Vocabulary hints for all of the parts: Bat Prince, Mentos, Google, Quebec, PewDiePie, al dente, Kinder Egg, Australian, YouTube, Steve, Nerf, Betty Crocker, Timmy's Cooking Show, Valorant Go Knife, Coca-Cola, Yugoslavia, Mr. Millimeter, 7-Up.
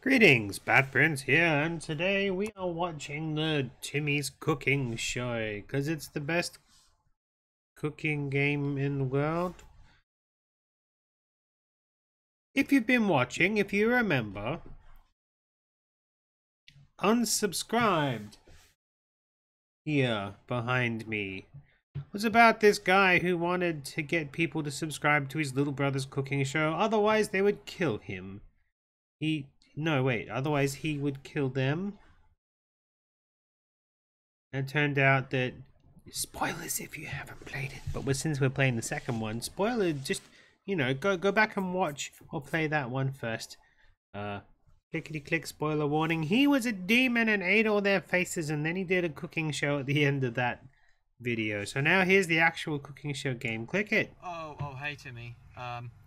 Greetings, Bat Prince here, and today we are watching the Timmy's Cooking Show, because it's the best cooking game in the world. If you've been watching, if you remember, unsubscribed here behind me was about this guy who wanted to get people to subscribe to his little brother's cooking show, otherwise they would kill him. Otherwise he would kill them. And it turned out that, spoilers if you haven't played it, but since we're playing the second one, spoiler, just, you know, go back and watch or play that one first. Clickety click, spoiler warning. He was a demon and ate all their faces, and then he did a cooking show at the end of that video. So now here's the actual cooking show game. Click it. Oh, hey Timmy.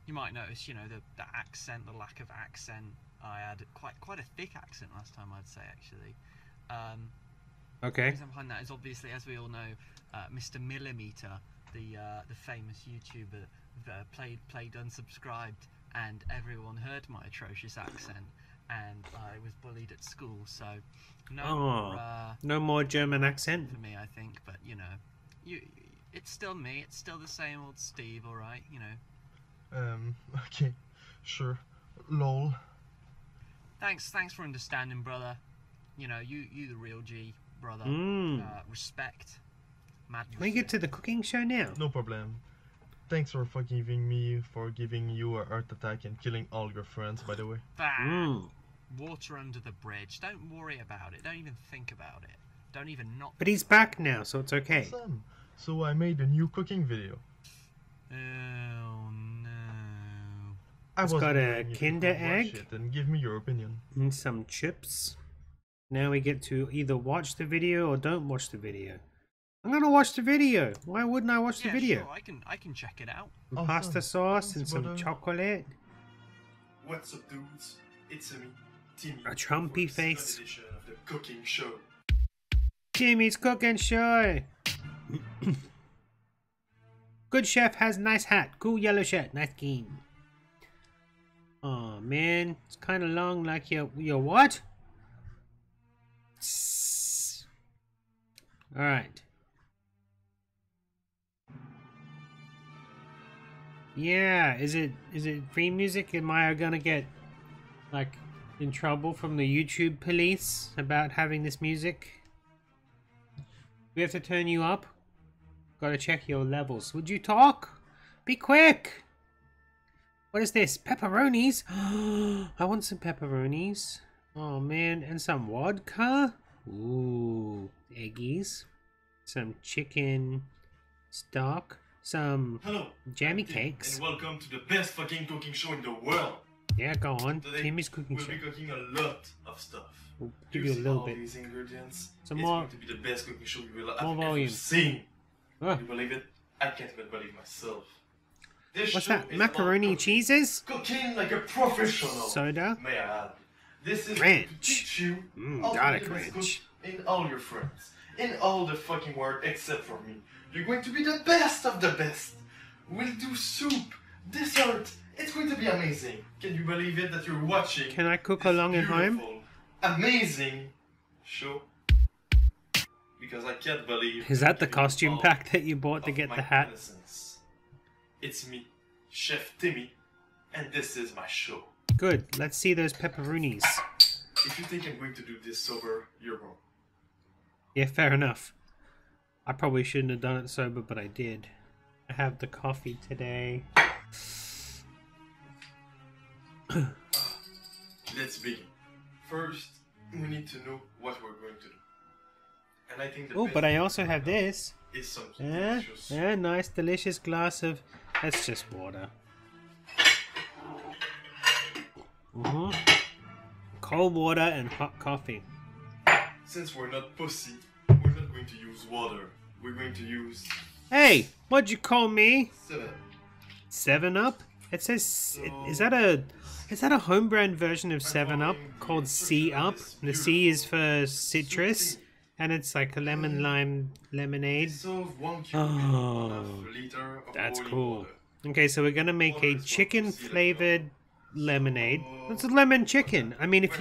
You might notice, you know, the accent, the lack of accent. I had quite a thick accent last time, I'd say, actually. Okay. The reason behind that is obviously, as we all know, Mr. Millimeter, the famous YouTuber, played unsubscribed, and everyone heard my atrocious accent, and I was bullied at school. So no more German accent for me, I think. But you know, it's still me. It's still the same old Steve. All right, you know. Okay. Sure. Lol. Thanks for understanding, brother. You know, you the real G, brother. Respect. Madness. Can we get to the cooking show now? No problem. Thanks for forgiving me for giving you a heart attack and killing all your friends, by the way. Water under the bridge. Don't worry about it. Don't even think about it. Don't even not. But he's back now, so it's okay. Awesome. So I made a new cooking video. Oh no. It's got a Kinder egg and give me your opinion and some chips. Now we get to either watch the video or don't watch the video. I'm gonna watch the video. Why wouldn't I watch the video? Sure, I can check it out. Awesome. Pasta sauce. Thanks, and some chocolate. What's up, dudes? It's me, Timmy. A Trumpy face. Of the cooking show. Timmy's Cooking Show. Good chef has nice hat. Cool yellow shirt. Nice game. Oh man, it's kind of long. Like your what? All right. Yeah, is it free music? Am I gonna get like in trouble from the YouTube police about having this music? We have to turn you up. Gotta check your levels. Would you talk? Be quick. What is this? Pepperonis? I want some pepperonis. Oh man, and some vodka? Ooh, eggies. Some chicken stock. Some jammy cakes. And welcome to the best fucking cooking show in the world. Yeah, go on. Today, Timmy's Cooking Show. We'll be cooking a lot of stuff. We'll give you a little bit. These ingredients. Some more. It's going to be the best cooking show you will ever see. Oh. Can you believe it? I can't even believe myself. This What's that? Macaroni cheeses? Cooking like a professional. Soda. May I add? This is ranch. To teach you garlic ranch. In all your friends, in all the fucking world except for me, you're going to be the best of the best. We'll do soup, dessert. It's going to be amazing. Can you believe it that you're watching? Can I cook along at home? Amazing show. Because I can't believe. Is that the costume pack that you bought to get the hat? Innocence. It's me, Chef Timmy, and this is my show. Good, let's see those pepperonis. If you think I'm going to do this sober, you're wrong. Yeah, fair enough. I probably shouldn't have done it sober, but I did. I have the coffee today. Let's begin. First, we need to know what we're going to do. And I think oh, but I also have this. Yeah, nice, delicious glass of... That's just water. Cold water and hot coffee. Since we're not pussy, we're not going to use water. We're going to use... Hey! What'd you call me? 7-Up? It says... So, is that a home brand version of 7-Up called C-Up? The C is for citrus. And it's like a lemon lime lemonade. Oh, that's cool. Okay, so we're gonna make a chicken flavored lemonade. That's a lemon chicken. I mean, if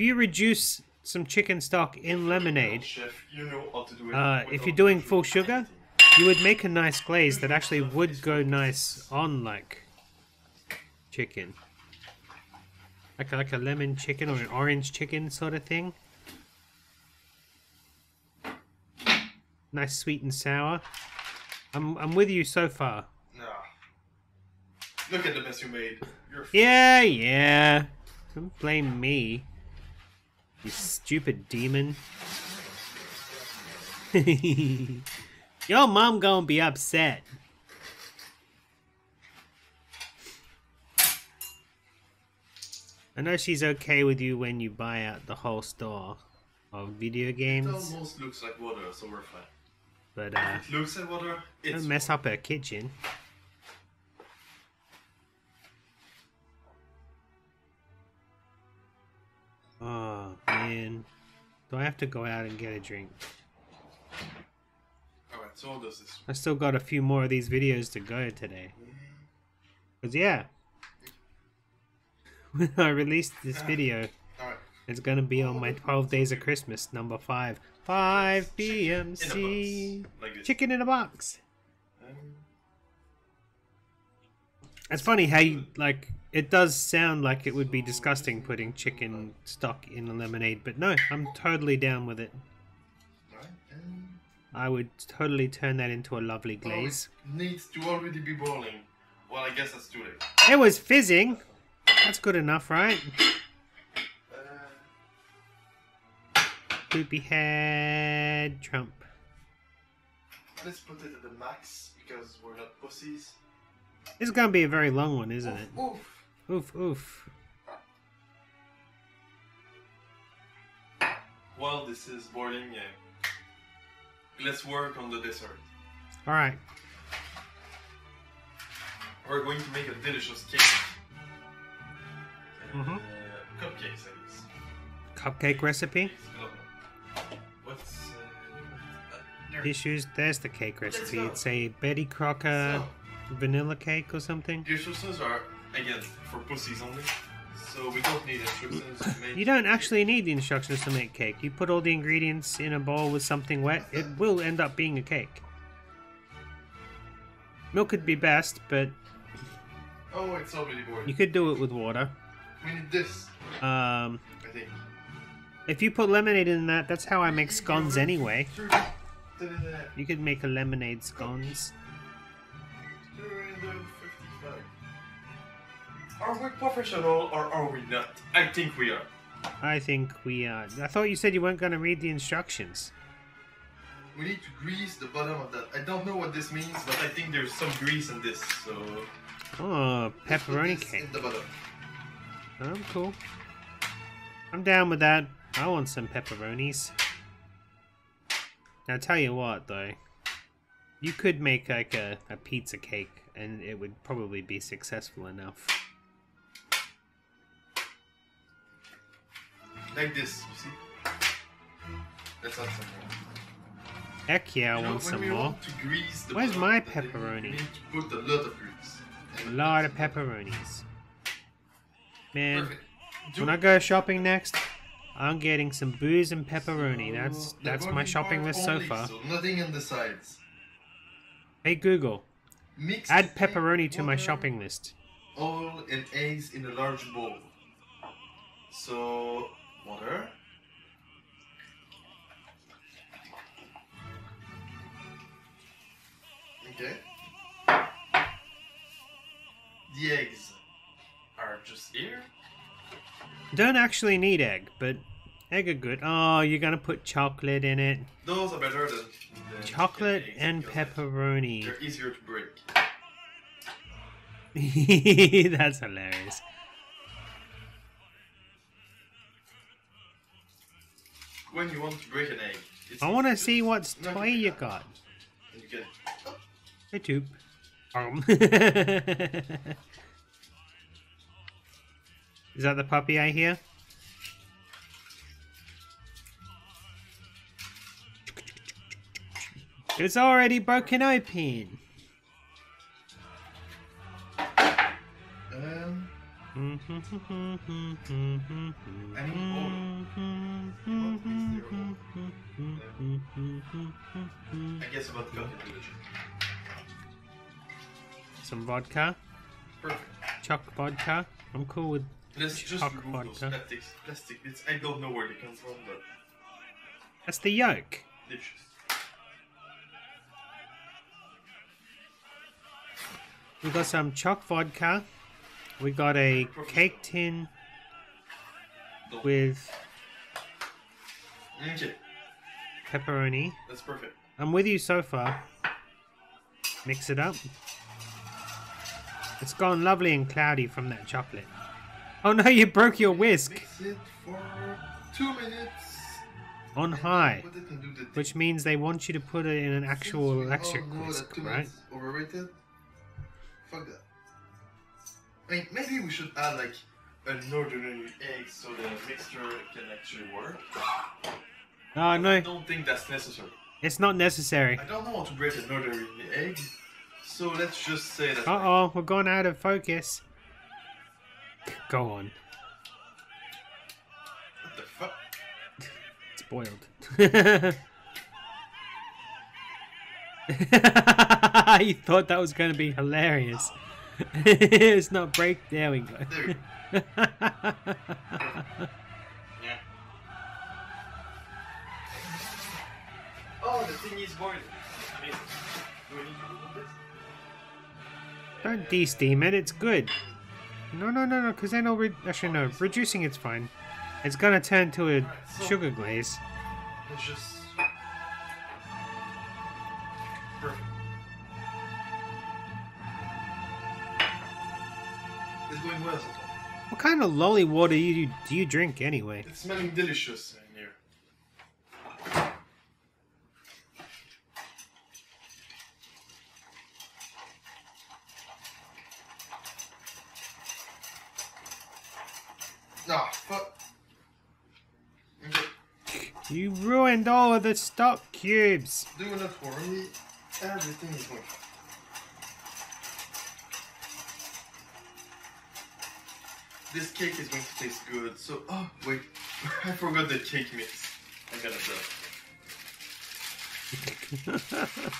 you reduce some chicken stock in lemonade, if you're doing full sugar, you would make a nice glaze that actually would go nice on like chicken. Like a lemon chicken or an orange chicken sort of thing. Nice sweet and sour. I'm with you so far. No. Look at the mess you made. You're yeah. Don't blame me. You stupid demon. Your mom gonna be upset. I know she's okay with you when you buy out the whole store of video games. It almost looks like water, so we're fine. But it looks like water. Don't mess up her kitchen. Oh man, do I have to go out and get a drink? All right, so this is. I still got a few more of these videos to go today. Cause yeah. When I release this video, it's gonna be on my 12 Days of Christmas number 5. 5 BMC. Chicken in a box. It's funny how you, like, it does sound like it would be disgusting putting chicken stock in a lemonade, but no, I'm totally down with it. I would totally turn that into a lovely glaze. It needs to already be boiling. Well, I guess that's too late. It was fizzing. That's good enough, right? Poopy head Trump. Let's put it at the max because we're not pussies. This is gonna be a very long one, isn't it? Oof, oof. While this is boiling, yeah, let's work on the dessert. All right. We're going to make a delicious cake. Mm-hmm. Cupcakes, I guess. Cupcake recipe? What's there's the cake recipe. It's a Betty Crocker vanilla cake or something. The instructions are, again, for pussies only. So we don't need instructions to make. You don't actually need the instructions to make cake. You put all the ingredients in a bowl with something wet, it will end up being a cake. Milk would be best, but. Oh, it's already boiled. You could do it with water. We need this. I think. If you put lemonade in that, that's how I make scones anyway. You could make a lemonade scones. Are we professional or are we not? I think we are. I think we are. I thought you said you weren't going to read the instructions. We need to grease the bottom of that. I don't know what this means, but I think there's some grease in this, so. Oh, pepperoni cake. In the bottom. I'm cool. I'm down with that. I want some pepperonis. Now, tell you what, though. You could make, like, a pizza cake, and it would probably be successful enough. Like this, you see? That's not some more. Heck yeah, I want some more. Where's my pepperoni? You need to put a lot of grease. A lot of pepperonis. Man, when I go shopping next, I'm getting some booze and pepperoni. That's my shopping list so far. So nothing on the sides. Hey Google, add pepperoni to my shopping list. Oil and eggs in a large bowl. So water. Okay. The eggs. Are just here. Don't actually need egg, but egg are good. Oh, you're gonna put chocolate in it. Those are better than chocolate and pepperoni. They're easier to break. That's hilarious. When you want to break an egg, I want to see what toy you got. Hey, tube. Is that the puppy I hear? It's already broken open. I guess vodka. Some vodka. Perfect. Choc vodka. I'm cool with choc vodka. Those plastic bits. I don't know where they come from, but that's the yolk. Delicious. We got some choc vodka. We got a cake tin with pepperoni. That's perfect. I'm with you so far. Mix it up. It's gone lovely and cloudy from that chocolate. Oh no, you broke your whisk. Mix it for 2 minutes. On high. Which means they want you to put it in an actual electric whisk, right? Overrated. Fuck that. I mean, maybe we should add like an ordinary egg so the mixture can actually work. Oh, no. I don't think that's necessary. It's not necessary. I don't want to break an ordinary egg, so let's just say that. Uh-oh, we're going out of focus. Go on. What the fuck? It's boiled. You thought that was going to be hilarious. It's not break. There we go. There. Yeah. Oh, the thing is boiling. Don't de-steam it. It's good. No. Because then I'll actually no. Reducing it's fine. It's gonna turn to a sugar glaze. Let's just. What kind of lolly water do you drink anyway? It's smelling delicious in here. Nah, fuck. You ruined all of the stock cubes. Do enough for me. Everything is working. This cake is going to taste good, so... Oh, wait. I forgot the cake mix. I gotta blow.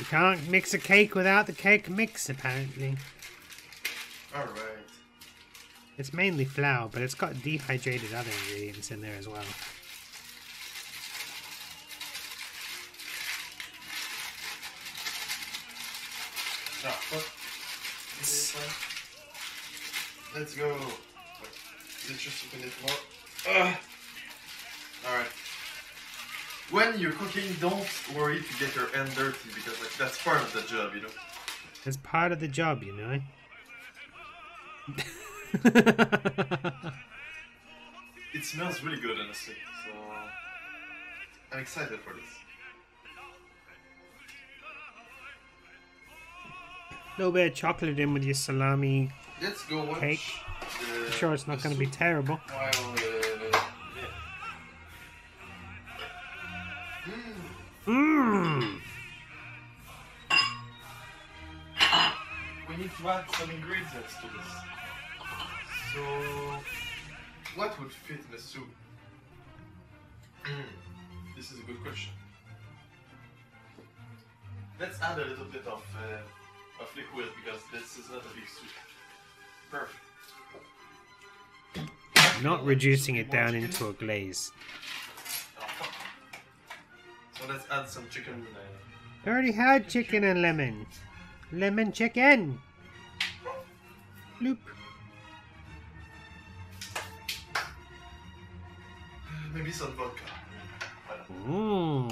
You can't mix a cake without the cake mix, apparently. Alright. It's mainly flour, but it's got dehydrated other ingredients in there as well. Oh, what? Is it fine? Let's go. Let's just open it more. Alright. When you're cooking, don't worry to get your hand dirty because like, that's part of the job, you know? That's part of the job, you know? It smells really good, honestly. So I'm excited for this. A little bit of chocolate in with your salami. Let's go watch cake. I'm sure it's not going to be terrible. While, We need to add some ingredients to this. So, what would fit in the soup? This is a good question. Let's add a little bit of liquid because this is not a big soup. Perfect. Not reducing it down into a glaze. So let's add some chicken. I already had chicken and lemon. Lemon chicken! Bloop. Maybe some vodka. Ooh.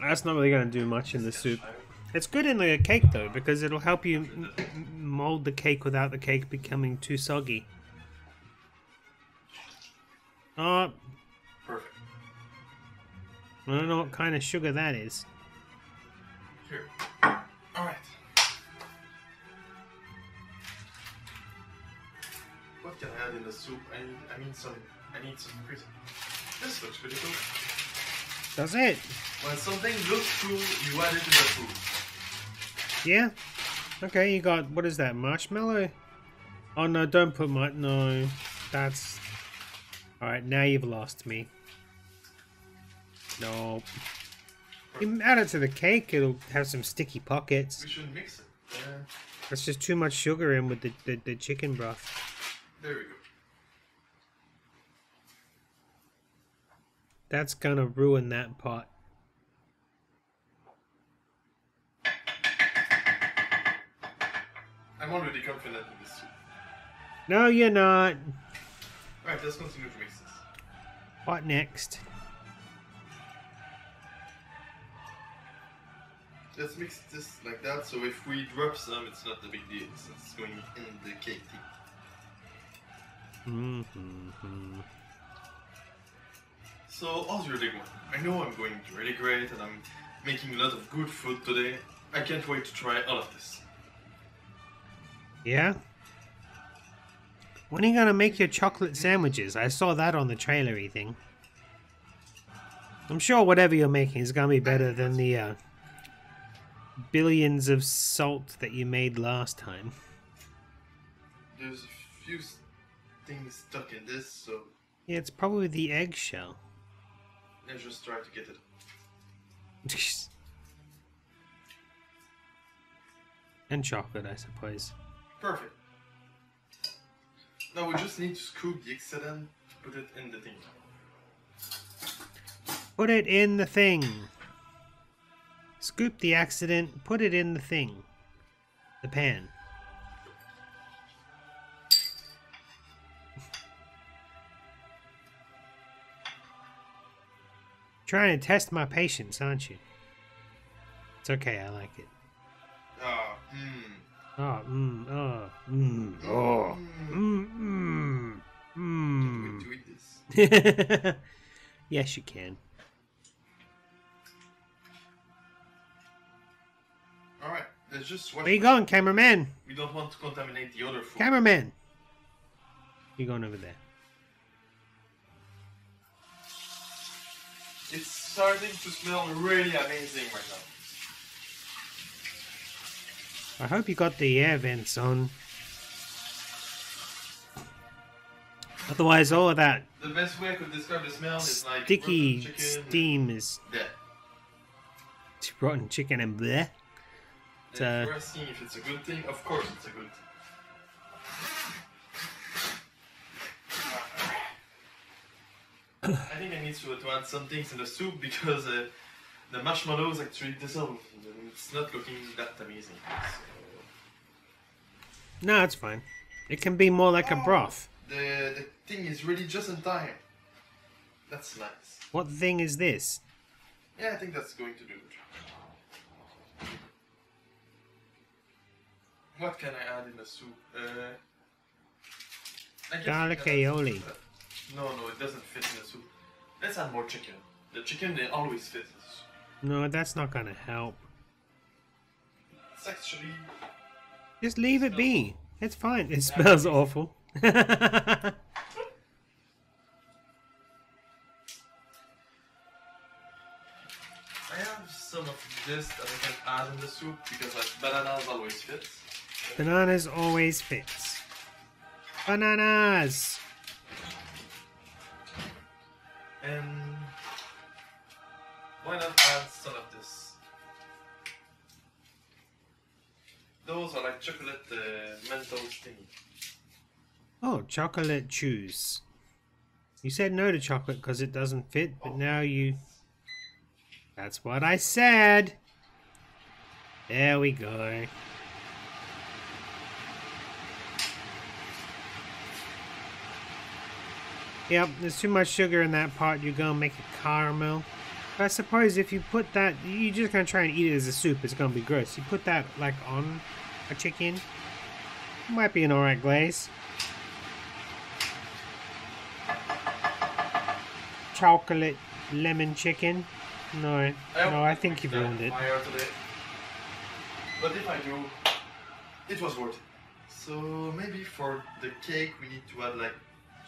That's not really going to do much in the soup. It's good in the cake though, because it'll help you mold the cake without the cake becoming too soggy. Oh. Perfect. I don't know what kind of sugar that is. Here. Alright. What can I add in the soup? I need some crisp. This looks pretty cool. Does it? When something looks cool, you add it to the food. Yeah. Okay, you got, what is that, marshmallow? Oh no, don't put my, no, that's, alright, now you've lost me. Nope. You add it to the cake, it'll have some sticky pockets. We should mix it. Yeah. That's just too much sugar in with the chicken broth. There we go. That's gonna ruin that pot. I'm already confident in this soup. No, you're not. Alright, let's continue to mix this. What next? Let's mix this like that, so if we drop some, it's not a big deal, since it's going in the cake. Mm-hmm. So, how's your day going? I know I'm going really great, and I'm making a lot of good food today. I can't wait to try all of this. Yeah? When are you gonna make your chocolate sandwiches? I saw that on the trailery thing. I'm sure whatever you're making is gonna be better than the, billions of salt that you made last time. There's a few things stuck in this, so... Yeah, it's probably the eggshell. Let's just try to get it. And chocolate, I suppose. Perfect. Now we just need to scoop the excellent to put it in the thing. Put it in the thing! Scoop the accident, put it in the thing. The pan. Trying to test my patience, aren't you? It's okay, I like it. Can we do this? Yes, you can. Alright, let's just watch. Where you going, cameraman? We don't want to contaminate the other food. Cameraman! You're going over there. It's starting to smell really amazing right now. I hope you got the air vents on. Otherwise, all of that. The best way I could describe the smell is like sticky steam is. Yeah. It's rotten chicken and bleh. It's, we're seeing if it's a good thing. Of course, it's a good thing. I think I need to add some things in the soup because the marshmallows actually dissolve. It's not looking that amazing. So... No, it's fine. It can be more like a broth. The thing is really just in time. That's nice. What thing is this? Yeah, I think that's going to do it. What can I add in the soup? Garlic aioli. No, it doesn't fit in the soup. Let's add more chicken. The chicken, they always fit in the soup. No, that's not gonna help. It's actually... Just leave it be. It's fine. It smells awful. I have some of this that I can add in the soup because like bananas always fits. Bananas always fits. Bananas! And why not add some of this? Those are like chocolate Mentos thingy. Oh, chocolate chews. You said no to chocolate because it doesn't fit, but now you... That's what I said! There we go. Yep, there's too much sugar in that pot, you're gonna make a caramel. But I suppose if you put that, you're just gonna try and eat it as a soup, it's gonna be gross. You put that, like, on a chicken, it might be an alright glaze. Chocolate lemon chicken? No, no, I think you've ruined it. But if I do, it was worth it. So maybe for the cake we need to add, like,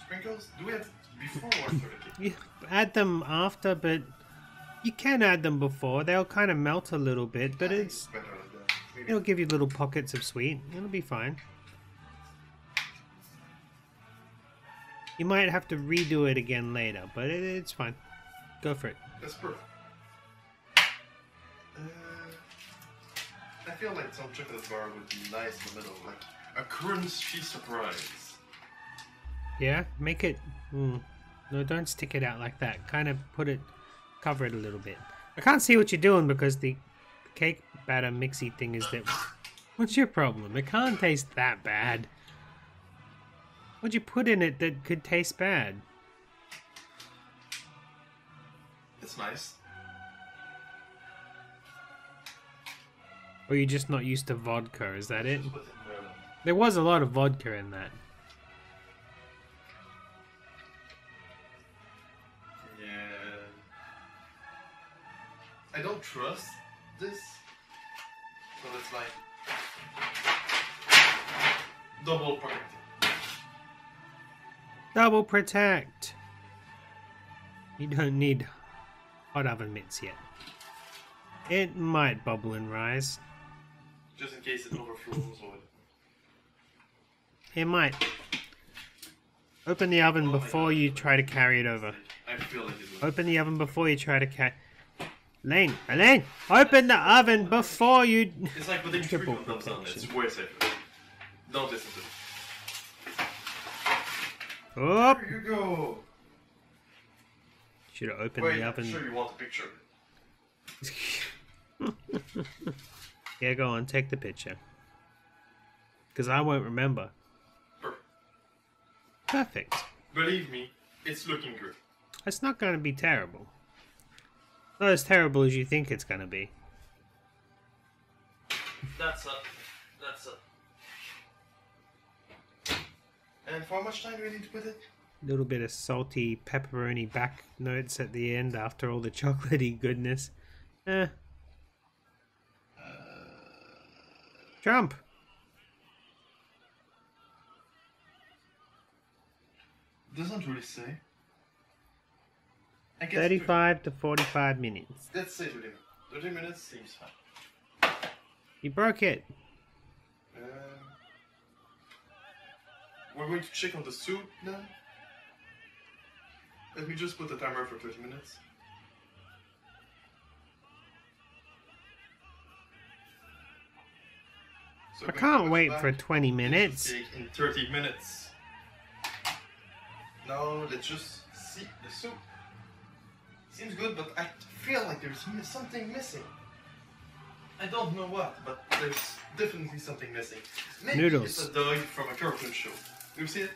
sprinkles? Do we have before or after the cake? You add them after, but you can add them before. They'll kind of melt a little bit, but it's better like that. It'll give you little pockets of sweet. It'll be fine. You might have to redo it again later, but it's fine. Go for it. That's perfect. I feel like some chocolate bar would be nice in the middle, like a crunchy surprise. Yeah, make it... No, don't stick it out like that. Kind of put it... cover it a little bit. I can't see what you're doing because the cake batter mixy thing is that... What's your problem? It can't taste that bad. What'd you put in it that could taste bad? It's nice. Or you're just not used to vodka, is that it? There was a lot of vodka in that. Yeah. I don't trust this. So it's like double protect. Double protect. You don't need hot oven mitts yet. It might bubble and rise. Just in case it overflows or... It might. Open the oven before you try to carry it over. I feel like it will. Open the oven before you try to carry... Elaine! Elaine! Open the oven before you... It's like putting triple thumbs on it. It's way safer. Don't listen to it. Oh! There you go! Should have opened the oven. I'm sure you want the picture. Yeah, go on, take the picture. Because I won't remember. Perfect. Perfect. Believe me, it's looking good. It's not going to be terrible. Not as terrible as you think it's going to be. That's up. That's up. And for how much time do we need to put it? A little bit of salty pepperoni back notes at the end after all the chocolatey goodness. Eh. Jump! Doesn't really say. I guess 35 to 45 minutes. Let's say 30 minutes. 30 minutes seems fine. You broke it. We're going to check on the soup now. Let me just put the timer for 30 minutes. So I can't wait for 20 minutes. In 30 minutes. Now let's just see the soup. Seems good, but I feel like there's something missing. I don't know what, but there's definitely something missing. Maybe noodles. It's a dog from a cartoon show. You see it?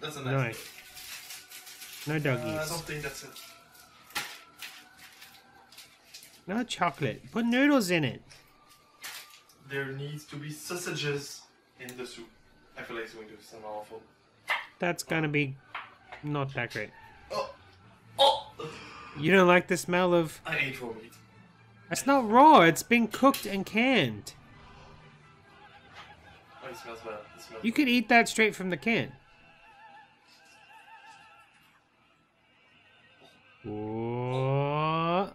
That's a nice dog. No doggies. I don't think that's it. No chocolate. Put noodles in it. There needs to be sausages in the soup. I feel like it's going to sound awful. That's gonna be not that great. Oh! Oh! You don't like the smell of... I ate raw meat. It's not raw, it's been cooked and canned. Oh, it smells bad. It smells you bad. Could eat that straight from the can. Oh.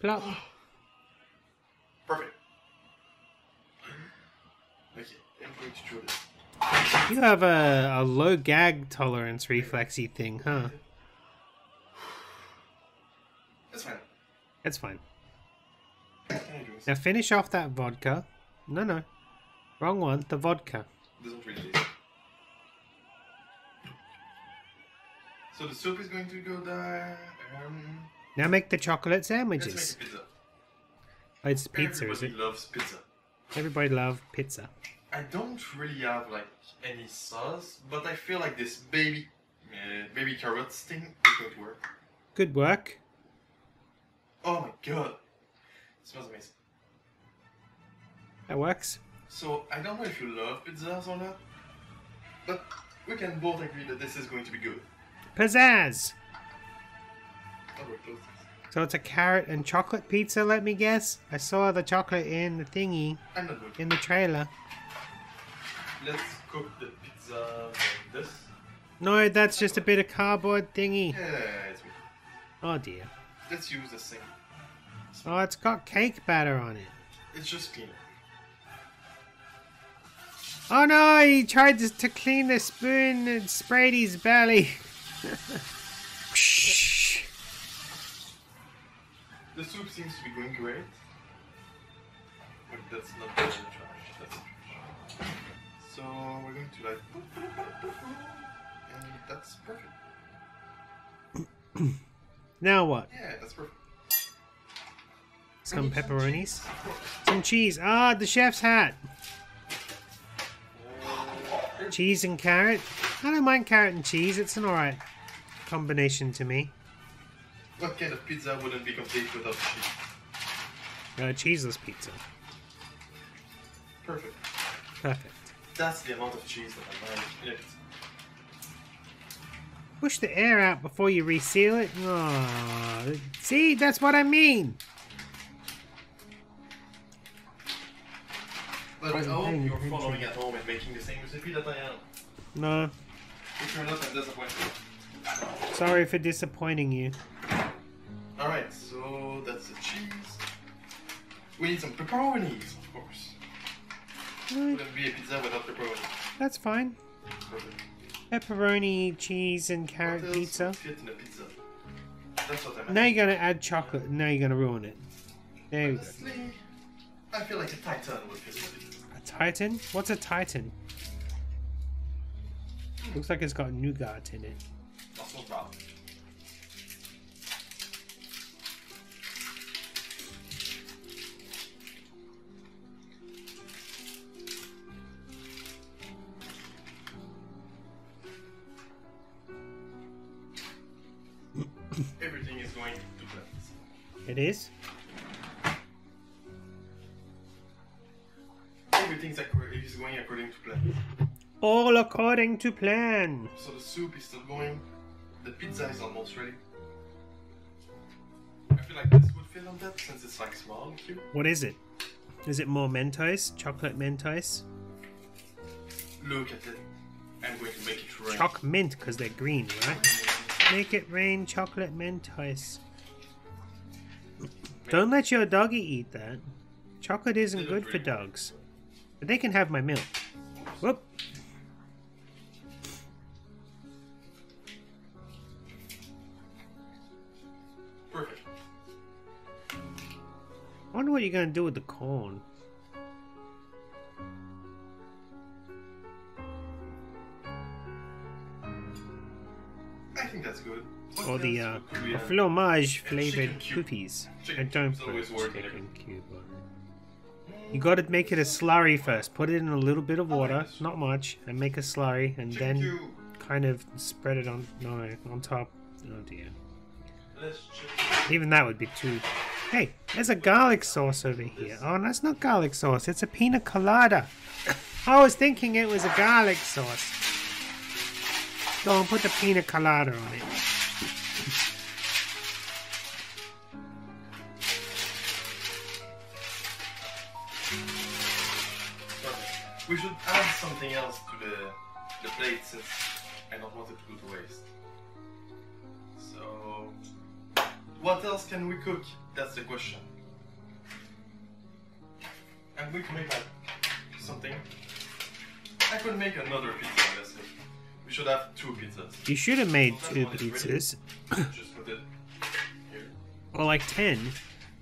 Plop. Perfect. You have a low gag tolerance reflexy thing, huh? That's fine. That's fine. Now finish off that vodka. No, no. Wrong one. The vodka. Doesn't really. So the soup is going to go there. Now make the chocolate sandwiches. Let's make pizza. Oh, it's pizza, is it? Everybody loves pizza. Everybody loves pizza. I don't really have like any sauce, but I feel like this baby carrots thing is going to work. Good work. Oh my god, it smells amazing. That works. So I don't know if you love pizzas or not, but we can both agree that this is going to be good. Pizzazz. Oh, we're close. So it's a carrot and chocolate pizza. Let me guess. I saw the chocolate in the thingy in the trailer. Let's cook the pizza like this. No, that's just a bit of cardboard thingy. Yeah, it's weird. Oh dear. Let's use this thing. Oh, it's got cake batter on it. It's just peanut. Oh no, he tried to clean the spoon and sprayed his belly. The soup seems to be going great. But that's not the trash. That's the trash. So we're going to like... And that's perfect. Now what? Yeah, that's perfect. Some pepperonis. Some cheese. Ah, the chef's hat. Cheese and carrot. I don't mind carrot and cheese. It's an alright combination to me. What kind of pizza wouldn't be complete without cheese? Cheeseless pizza. Perfect. Perfect. That's the amount of cheese that I like. Push the air out before you reseal it. Oh, see, that's what I mean. But I hope you're following at home and making the same recipe that I am. No. If you're not, I'm disappointed. Sorry for disappointing you. Alright, so that's the cheese. We need some pepperonis, of course. Wouldn't be a pizza without pepperoni. That's fine. Perfect. Pepperoni, cheese, and carrot pizza. Fit in a pizza. That's what I meant. Now you're gonna add chocolate. Now you're gonna ruin it. There you go. I feel like a titan would fit in. A titan? What's a titan? Looks like it's got nougat in it. That's not bad. Everything is going to plan. It is? Everything is going according to plan. All according to plan. So the soup is still going. The pizza is almost ready. I feel like this would fit on that since it's like small and cute. What is it? Is it more Mentos? Chocolate Mentos? Look at it. I'm going to make it right. Choc mint because they're green, right? Make it rain chocolate Mentos. Don't let your doggy eat that. Chocolate isn't good for dogs. But they can have my milk. Whoop. Perfect. I wonder what you're going to do with the corn. I think that's good. Or the fromage flavored cookies. I don't put chicken cube on it. You gotta make it a slurry first. Put it in a little bit of water, not much, and make a slurry, and then kind of spread it on on top. Oh dear. Even that would be too. Hey, there's a garlic sauce over here. Oh, that's not garlic sauce. It's a pina colada. I was thinking it was a garlic sauce. Go and put the pina colada on it. We should add something else to the plate since I don't want it to go to waste. So, what else can we cook? That's the question. And we can make something. I could make another pizza, let's say. We should have two pizzas. You should have made two pizzas. Just put it here. Or like 10,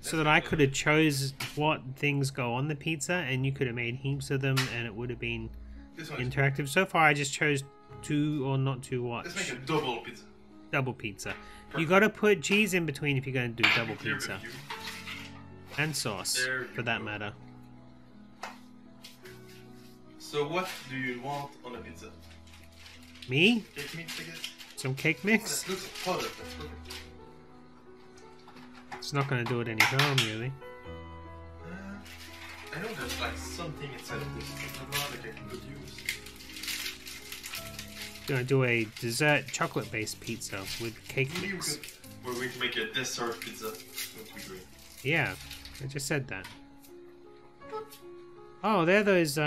so that I could have chose what things go on the pizza, and you could have made heaps of them, and it would have been interactive. So far, I just chose two or not to watch. Let's make a double pizza. Double pizza. Perfect. You got to put cheese in between if you're going to do double pizza, and sauce for that matter. So, what do you want on a pizza? Me? Cake mix, I guess. Some cake mix? That looks like that's perfect. It's not going to do it any harm, really. I know there's like something inside of this that I could use. Going to do a dessert chocolate-based pizza with cake mix. Where we can make a dessert pizza. That would be great. Yeah, I just said that. Oh, they're those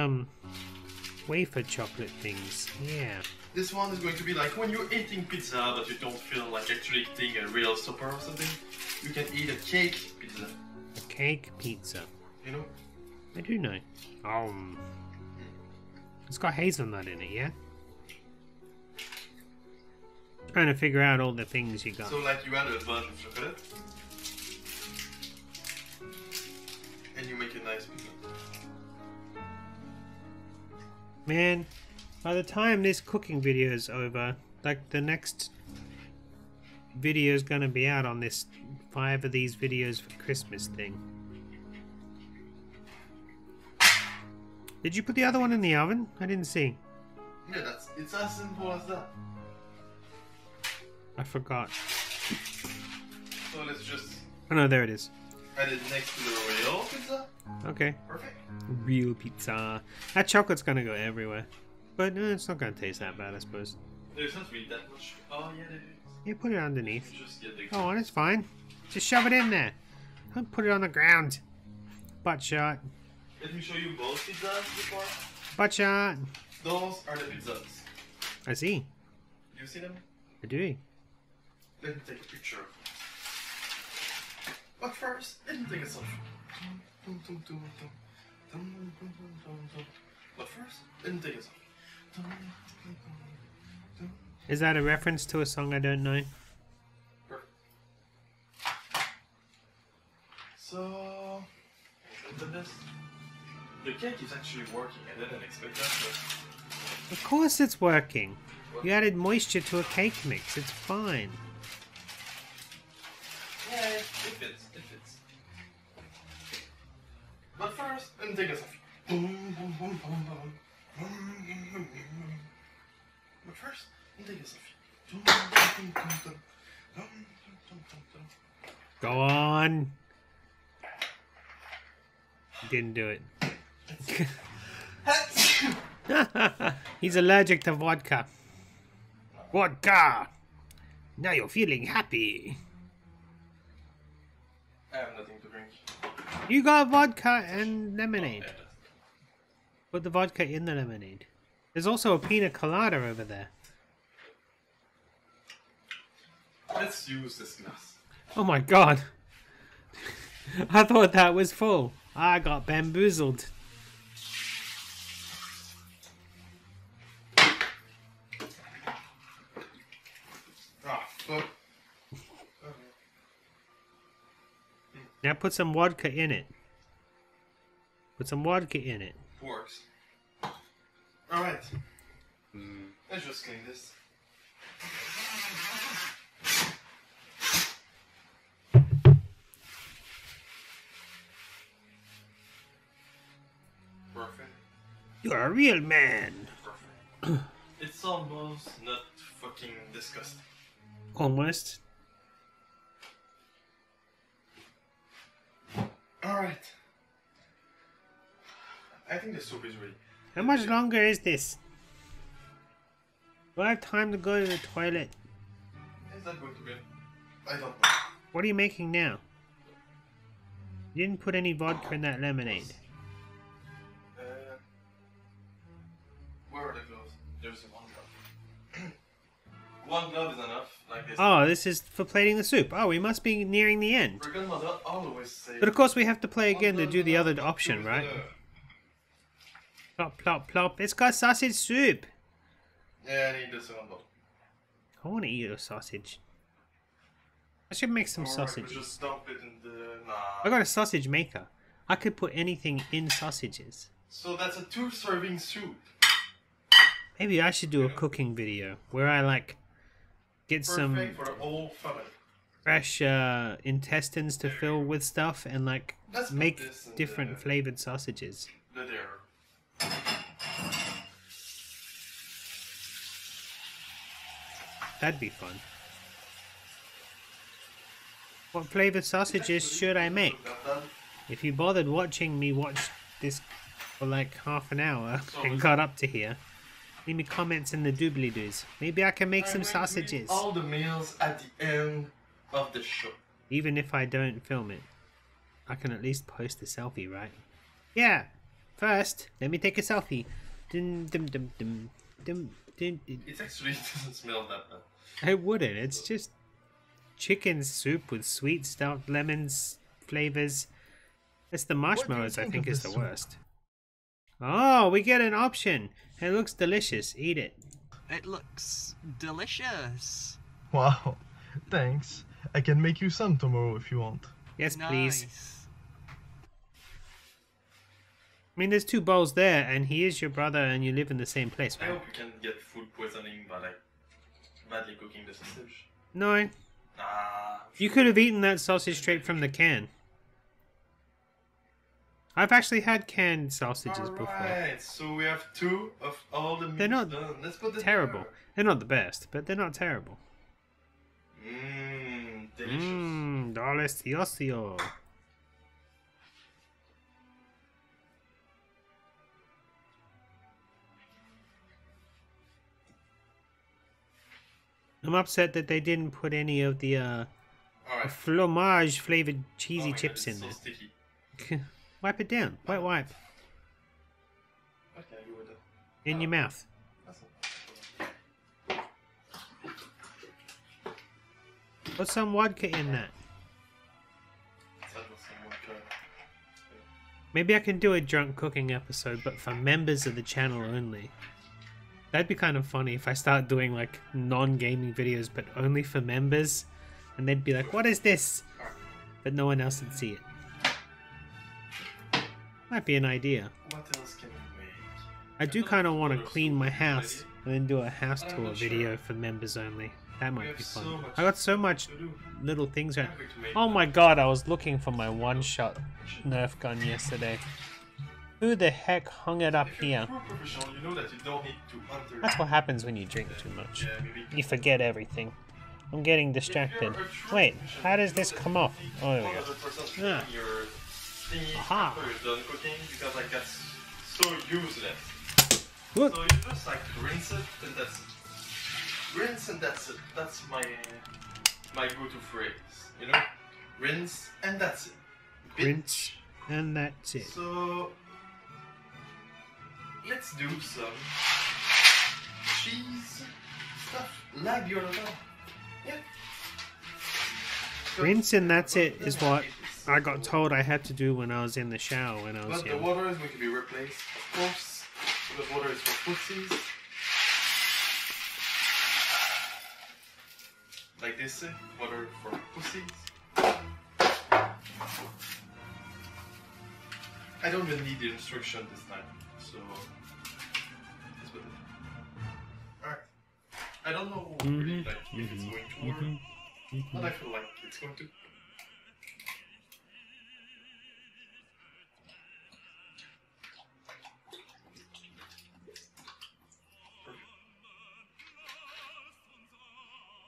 wafer chocolate things. Yeah. This one is going to be like when you're eating pizza but you don't feel like actually eating a real supper or something. You can eat a cake pizza. A cake pizza. You know? I do know. It's got hazelnut in it, yeah? Trying to figure out all the things you got. So like you add a bunch of chocolate and you make a nice pizza. Man, by the time this cooking video is over, like the next video is gonna be out on this 5 of these videos for Christmas thing. Did you put the other one in the oven? I didn't see. Yeah, it's as simple as that. I forgot. So let's just... Oh no, there it is. Add it next to the real pizza. Okay. Perfect. Real pizza. That chocolate's gonna go everywhere. But it's not gonna taste that bad, I suppose. There's not really that much... Oh yeah, there is. You put it underneath. Just get the... Oh, it's fine. Just shove it in there. Don't put it on the ground. Butt shot. Let me show you both pizzas before. Butt shot. Those are the pizzas. I see. You see them? I do. Let me take a picture. But first, let me take a selfie. Is that a reference to a song I don't know? Perfect. So, the cake is actually working. I didn't expect that. But... Of course it's working. What? You added moisture to a cake mix. It's fine. Yeah, it fits. It fits. But first, let me take a selfie. Go on. Didn't do it. He's allergic to vodka. Vodka! Now you're feeling happy. I have nothing to drink. You got vodka and lemonade. Oh, yeah. Put the vodka in the lemonade. There's also a pina colada over there. Let's use this glass. Oh my god. I thought that was full. I got bamboozled. Now put some vodka in it. Put some vodka in it. Works. Alright. Let's just clean this. Perfect. You're a real man. Perfect. It's almost not fucking disgusting. Almost? Alright. I think the soup is ready. How much longer is this? Do I have time to go to the toilet? Is that going to be? I don't know. What are you making now? You didn't put any vodka in that lemonade. Where are the gloves? There's one glove. One glove is enough. Like this. Oh, this is for plating the soup. Oh, we must be nearing the end. But of course we have to play again to do the other option, right? Plop, plop, plop. It's got sausage soup. Yeah, I need this one. I want to eat a sausage. I should make some sausage. Just dump it in the... Nah. I got a sausage maker. I could put anything in sausages. So that's a 2-serving soup. Maybe I should do a cooking video where I like... Get perfect some for fresh intestines to fill with stuff and like let's make different flavored sausages. That'd be fun. What flavored sausages should I make? If you bothered watching me watch this for like ½ an hour and got up to here, leave me comments in the doobly-doos. Maybe I can make some sausages. All the meals at the end of the show. Even if I don't film it, I can at least post a selfie, right? Yeah. First, let me take a selfie. Dum, dum, dum, dum, dum, dum. It actually doesn't smell that bad. I wouldn't. It's just chicken soup with sweet stuffed lemons flavors It's the marshmallows, I think, is the worst. Oh, we get an option. It looks delicious. Eat it. It looks delicious. Wow. Thanks. I can make you some tomorrow if you want. Yes, please. I mean, there's two bowls there, and he is your brother, and you live in the same place. Right? I hope you can get food poisoning by, like, badly cooking the sausage. No. You could have eaten that sausage straight from the can. I've actually had canned sausages before. Alright, so we have two of all the meats. They're not done. Let's put them terrible. There. They're not the best, but they're not terrible. Mmm, delicious. Mmm, delicioso. I'm upset that they didn't put any of the fromage flavored cheesy chips in there. So wipe it down. Wipe. Okay, you would. In your mouth. Put some vodka in that. Maybe I can do a drunk cooking episode, but for members of the channel only. That'd be kind of funny if I start doing like non-gaming videos, but only for members, and they'd be like, "What is this?" But no one else would see it. Might be an idea. What else can we make? I do kind of want to clean my house and then do a house tour video for members only. That might be fun. I got so much little things around. Oh my god! I was looking for my one-shot Nerf gun yesterday. Who the heck hung it up here? You know that you don't need to. That's what happens when you drink too much. You forget everything. I'm getting distracted. Wait, how does this come off? Oh, there we go. Ah. Aha! Look. So you just like rinse it and that's it. Rinse and that's it. That's my go-to phrase. You know? Rinse and that's it. Bitch. Rinse and that's it. So... let's do some cheese stuff. Labiola. Yeah. Rinse and that's it is what I got told I had to do when I was in the shower when I was young. But the water is going to be replaced, of course. The water is for pussies. Like they say, water for pussies. I don't even need the instruction this time. So, let's put it. Alright. I don't know really like if it's going to work, but I feel like it's going to.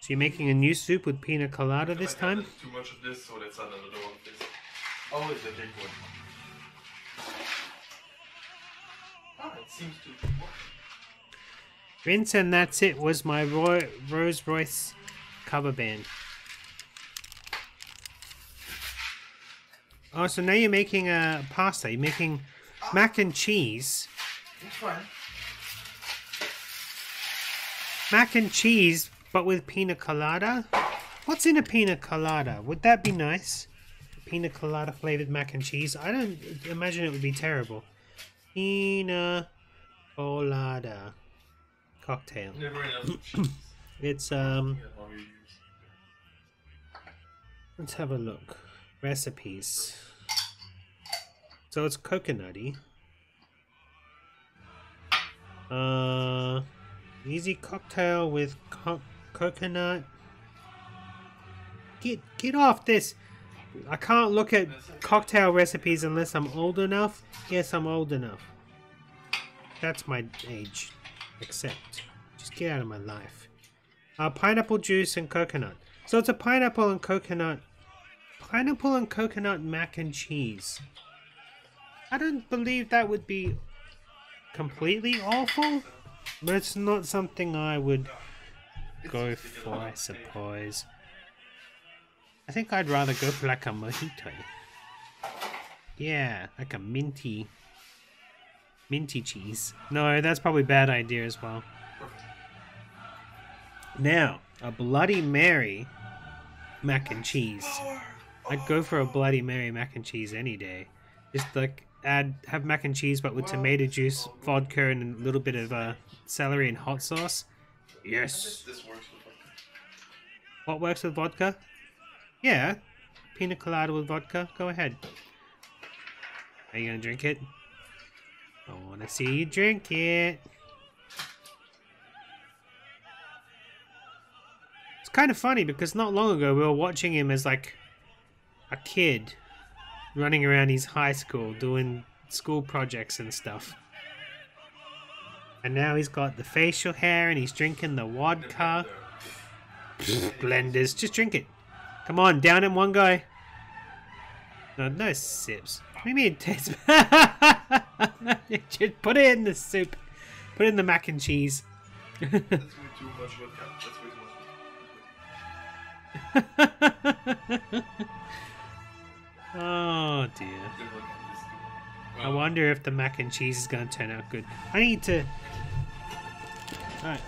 So you're making a new soup with pina colada this time? Too much of this, so let's add another one of this. Oh, it's a big one. Seems to work. Rinse and that's it was my Rolls Royce cover band. Oh, so now you're making a pasta. You're making mac and cheese. That's fine. Mac and cheese, but with pina colada. What's in a pina colada? Would that be nice? Pina colada flavored mac and cheese. I don't imagine it would be terrible. Pina colada cocktail. It's let's have a look. Recipes. So it's coconutty. Easy cocktail with coconut. Get off this. I can't look at cocktail recipes unless I'm old enough. Yes, I'm old enough. That's my age. Except. Just get out of my life. Pineapple juice and coconut. So it's a pineapple and coconut. Pineapple and coconut mac and cheese. I don't believe that would be completely awful. But it's not something I would go for, I suppose. I think I'd rather go for like a mojito. Yeah, like a minty cheese. No, that's probably a bad idea as well. Now, a Bloody Mary mac and cheese. I'd go for a Bloody Mary mac and cheese any day. is like have mac and cheese but with tomato juice, vodka, and a little bit of celery and hot sauce. Yes. What works with vodka? Yeah. Pina colada with vodka. Go ahead. Are you gonna drink it? I wanna see you drink it. It's kind of funny because not long ago we were watching him as like a kid running around his high school doing school projects and stuff. And now he's got the facial hair and he's drinking the vodka. Blenders, just drink it. Come on, down in one go. No, no sips. What do you mean it tastes bad? Just put it in the soup. Put it in the mac and cheese. That's way too much vodka. That's way too much vodka. Oh dear. I wonder if the mac and cheese is going to turn out good. I need to... Alright.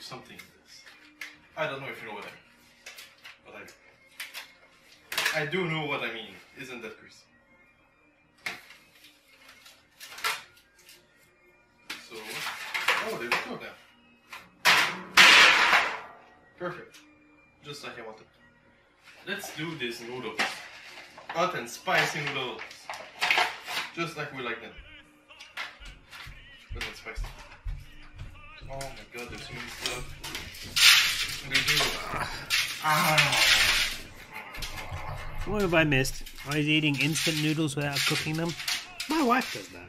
Something like this. I don't know if you know what I mean, but I do know what I mean. Isn't that Chris? So, oh, there we go now. Perfect, just like I wanted. Let's do this noodles, hot and spicy noodles, just like we like them, but not spicy. Oh my god, there's so many stuff. What do you do? What have I missed? I was eating instant noodles without cooking them. My wife does that.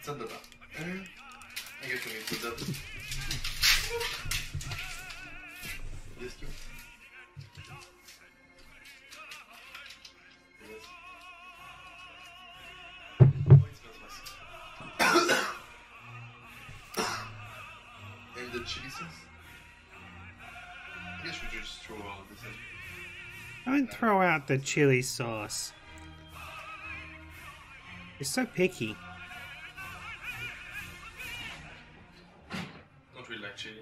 It's under that. I guess we need to put that. This too. I guess we just throw all of this in. Don't throw out the chili sauce. It's so picky. Don't really like chili.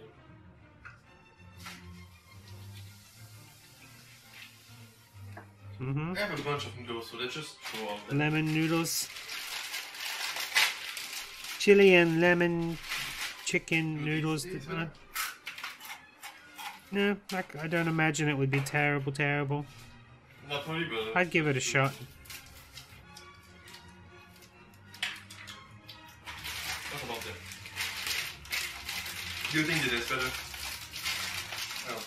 Mm-hmm. I have a bunch of noodles, so let's just throw all of them. Lemon noodles. Chili and lemon chicken noodles. No, I don't imagine it would be terrible. Not funny, but I'd give it a shot. What about that? Do you think it is better? Oh.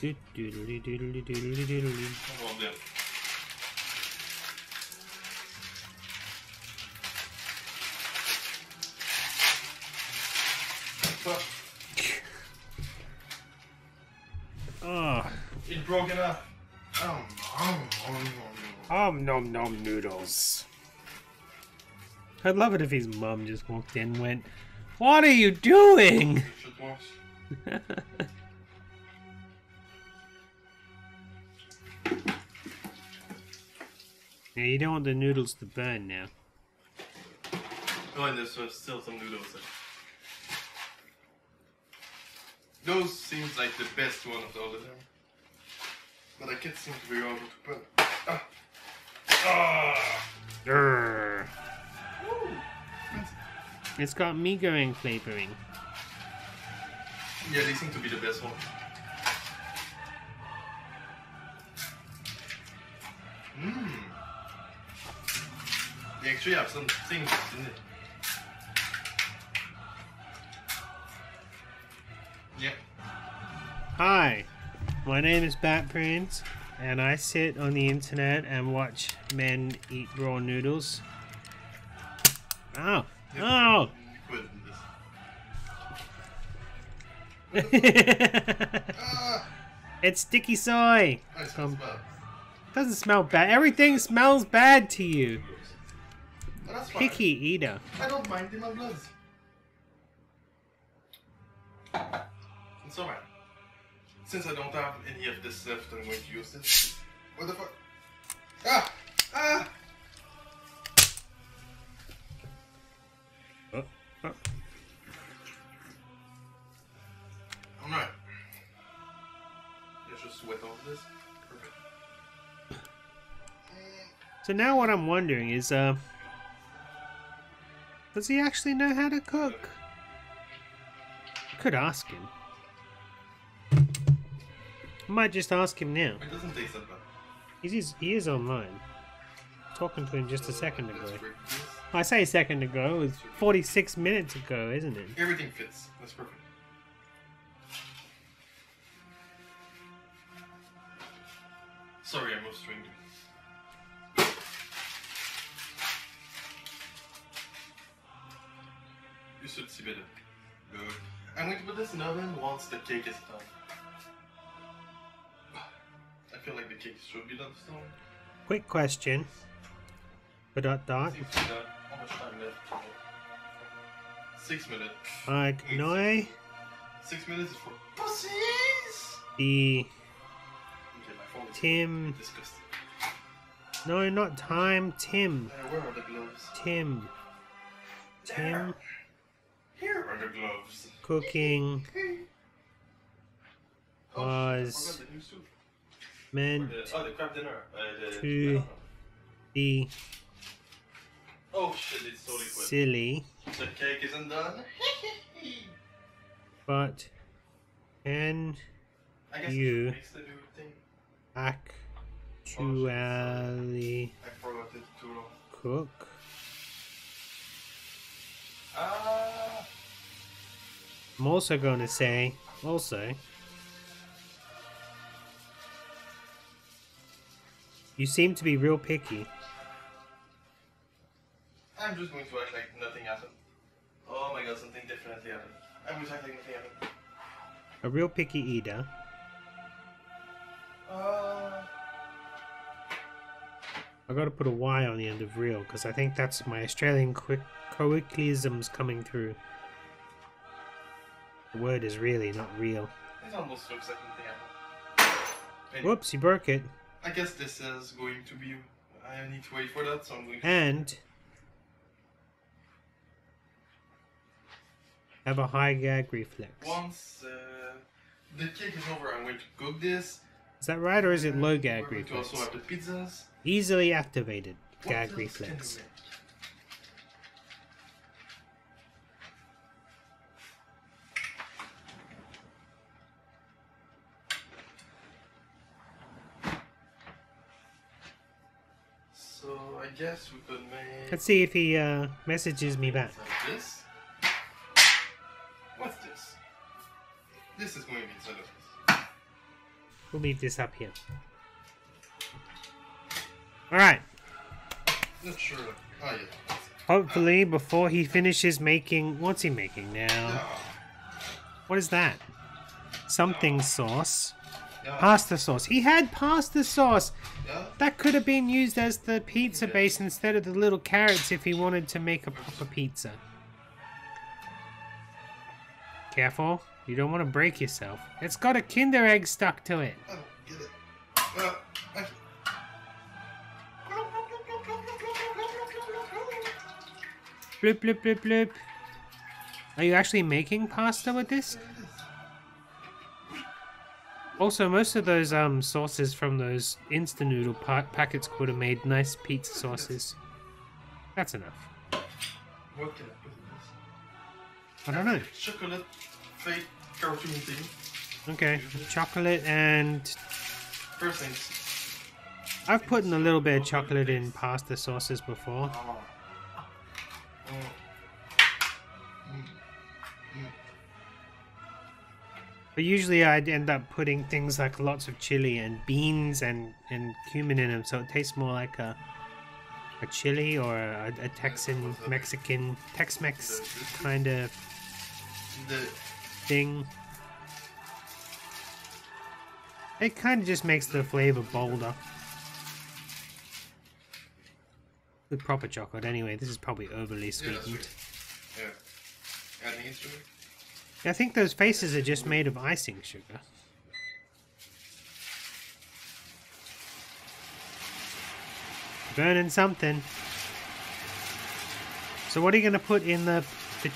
Do doodly doodly doodly doodly. How about that? Oh. It broke it up. Nom nom noodles. I'd love it if his mum just walked in and went, "What are you doing?" Yeah, you don't want the noodles to burn now. Oh, and there's still some noodles there. Those seems like the best one of all of them. But I can't seem to figure out what to put. It's got me going flavoring. Yeah, they seem to be the best one. Mmm. They actually have some things in it. Yeah. Hi. My name is Bat Prince, and I sit on the internet and watch men eat raw noodles. Oh! Oh! It's sticky soy! Doesn't smell bad. Everything smells bad to you. Picky eater. I don't mind in my gloves. It's alright. Since I don't have any of this left, I'm going to use it. What the fuck? Ah! Ah! Alright. Let's just sweat all this. Perfect. So now what I'm wondering is, does he actually know how to cook? I could ask him. I might just ask him now. It doesn't taste that bad. He is online. Talking to him just a second ago. I say a second ago, it was 46 minutes ago, isn't it? Everything fits. That's perfect. Sorry, I moved strangely. You should see better. Good. I'm going to put this in the oven once the cake is done. I feel like the cake should be done soon. Quick question. Dot. How much time left? 6 minutes. Ignore. 6 minutes is for pussies. The Tim. Disgusting. No, not time. Tim. Where are the gloves? Tim. Tim. Here are the gloves. Cooking was meant to be silly. The cake isn't done. But can you actually cook? I'm also going to say, you seem to be real picky. I'm just going to act like nothing happened. Oh my god, something definitely happened. I'm going to act like nothing happened. A real picky eater. I got to put a Y on the end of real, because I think that's my Australian colloquialisms coming through. The word is really not real. It almost looks like nothing happened. Whoops, he broke it. I guess this is going to be... I need to wait for that, so I'm going to... And... have a high gag reflex. Once the cake is over, I'm going to cook this. Is that right, or is it low gag reflex? Also have the pizzas. Easily activated gag reflex. I guess we could make... Let's see if he messages me back. This? What's this? This is going to be inside of this. We'll leave this up here. Alright. Not sure. Oh, yeah. Hopefully, before he finishes making... What's he making now? No. What is that? Something sauce. Yeah. Pasta sauce. He had pasta sauce. Yeah. That could have been used as the pizza base instead of the little carrots if he wanted to make a proper pizza. Careful. You don't want to break yourself. It's got a Kinder Egg stuck to it. I don't get it. Bloop, bloop, bloop, bloop. Are you actually making pasta with this? Also, most of those sauces from those instant noodle packets would have made nice pizza sauces. That's enough. What can I put in this? I don't know. Chocolate, fake cartoon thing. Okay, chocolate and... First things. I've put in a little bit of chocolate in pasta sauces before. But usually I'd end up putting things like lots of chili and beans and cumin in them, so it tastes more like a chili or a Texan, Mexican, Tex-Mex kind of thing. It kind of just makes the flavor bolder. With proper chocolate, anyway. This is probably overly sweetened. Yeah. Adding sugar? I think those faces are just made of icing sugar. Burning something. So what are you going to put in the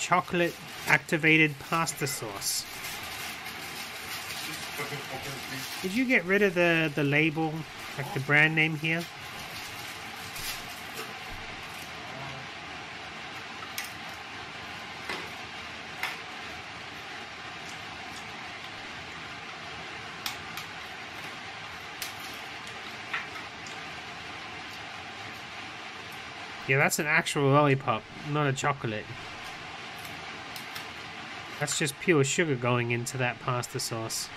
chocolate activated pasta sauce? Did you get rid of the label, like the brand name here? Yeah, that's an actual lollipop, not a chocolate. That's just pure sugar going into that pasta sauce.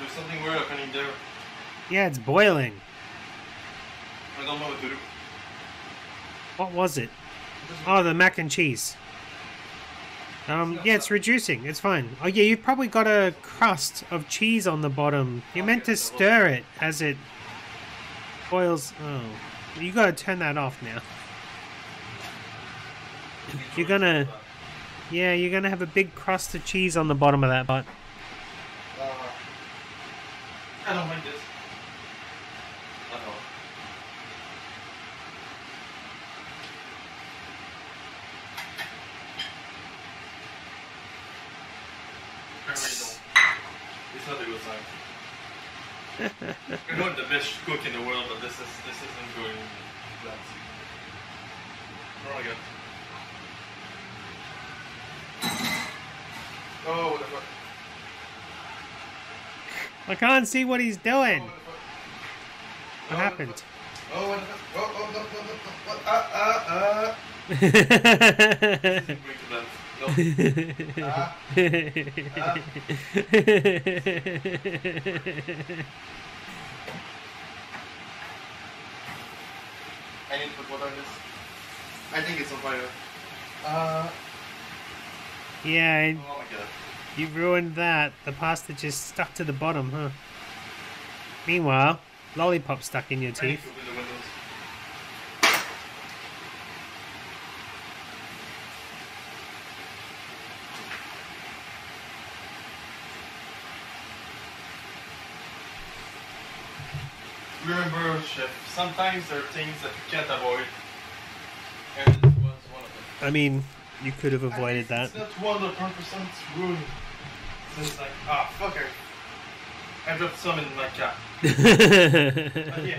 There's something weird happening there. Yeah, it's boiling. I don't know what to do. What was it? Oh, the mac and cheese. Yeah, it's reducing. It's fine. Oh, yeah, you've probably got a crust of cheese on the bottom. You're meant to stir it as it boils. Oh, you gotta turn that off now. You're gonna have a big crust of cheese on the bottom of that butt. I don't like this. It's not a good sign. You're not the best cook in the world, but this isn't going well. Oh my god. Oh, what the fuck? I can't see what he's doing. What happened? I need to put water on this. I think it's on fire. Yeah. Oh my god. You ruined that. The pasta just stuck to the bottom, huh? Meanwhile, lollipop stuck in your teeth. Remember, chef, sometimes there are things that you can't avoid. And this was one of them. I mean, you could have avoided that. It's not 100% ruined. It's like, ah, fucker. I dropped some in my car. But yeah,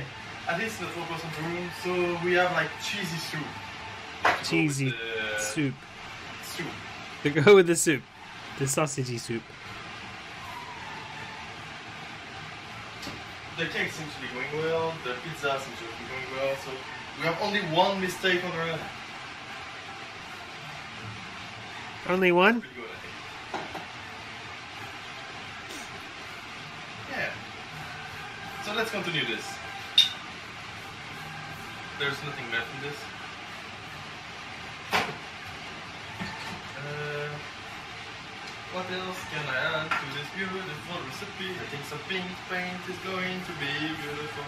at least it's 4% ruined, so we have like cheesy soup. Cheesy soup. Soup. To go with the soup. The sausagey soup. The cake seems to be going well, the pizza seems to be going well, so we have only one mistake on the other. Only one? So let's continue this. There's nothing left in this. What else can I add to this beautiful recipe? I think some pink paint is going to be beautiful.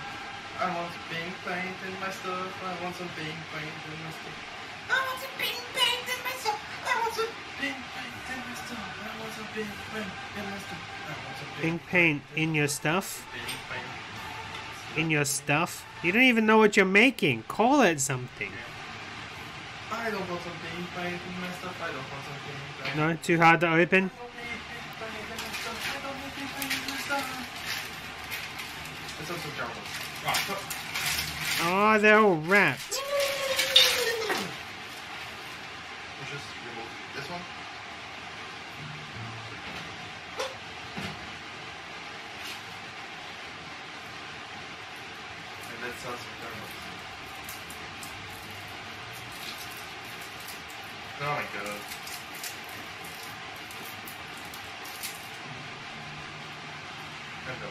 I want some pink paint in my stuff. I want some pink paint in my stuff. I want some pink paint in my stuff. I want some pink paint in my stuff. I want some pink paint in my stuff. I want some pink paint in your stuff. Pink paint. In your stuff? You don't even know what you're making. Call it something. I don't want something paint in my stuff. I don't want something paint. No, too hard to open. Oh, they're all wrapped. Oh my god. Hello.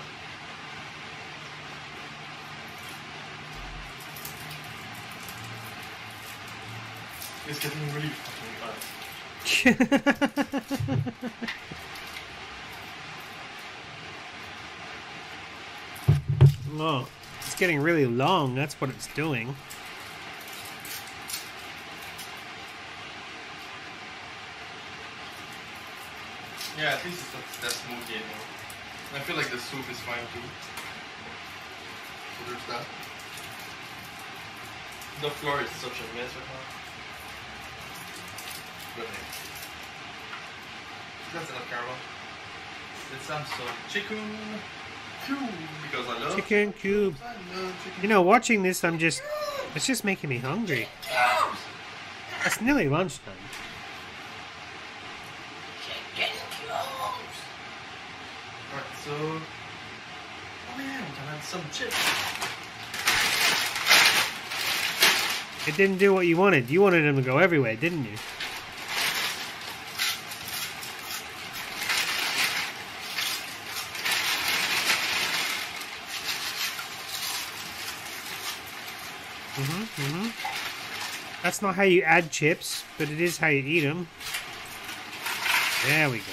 It's getting really fucking bad. Whoa, it's getting really long, that's what it's doing. Yeah, at least it's not that smooth yet. I feel like the soup is fine too. So there's that. The floor is such a mess right now. But hey. That's enough caramel. Let's have some chicken cube because I love chicken cubes. You know, watching this, I'm just... It's just making me hungry. It's nearly lunchtime. So, oh yeah, we can add some chips. It didn't do what you wanted. You wanted them to go everywhere, didn't you? That's not how you add chips, but it is how you eat them. There we go.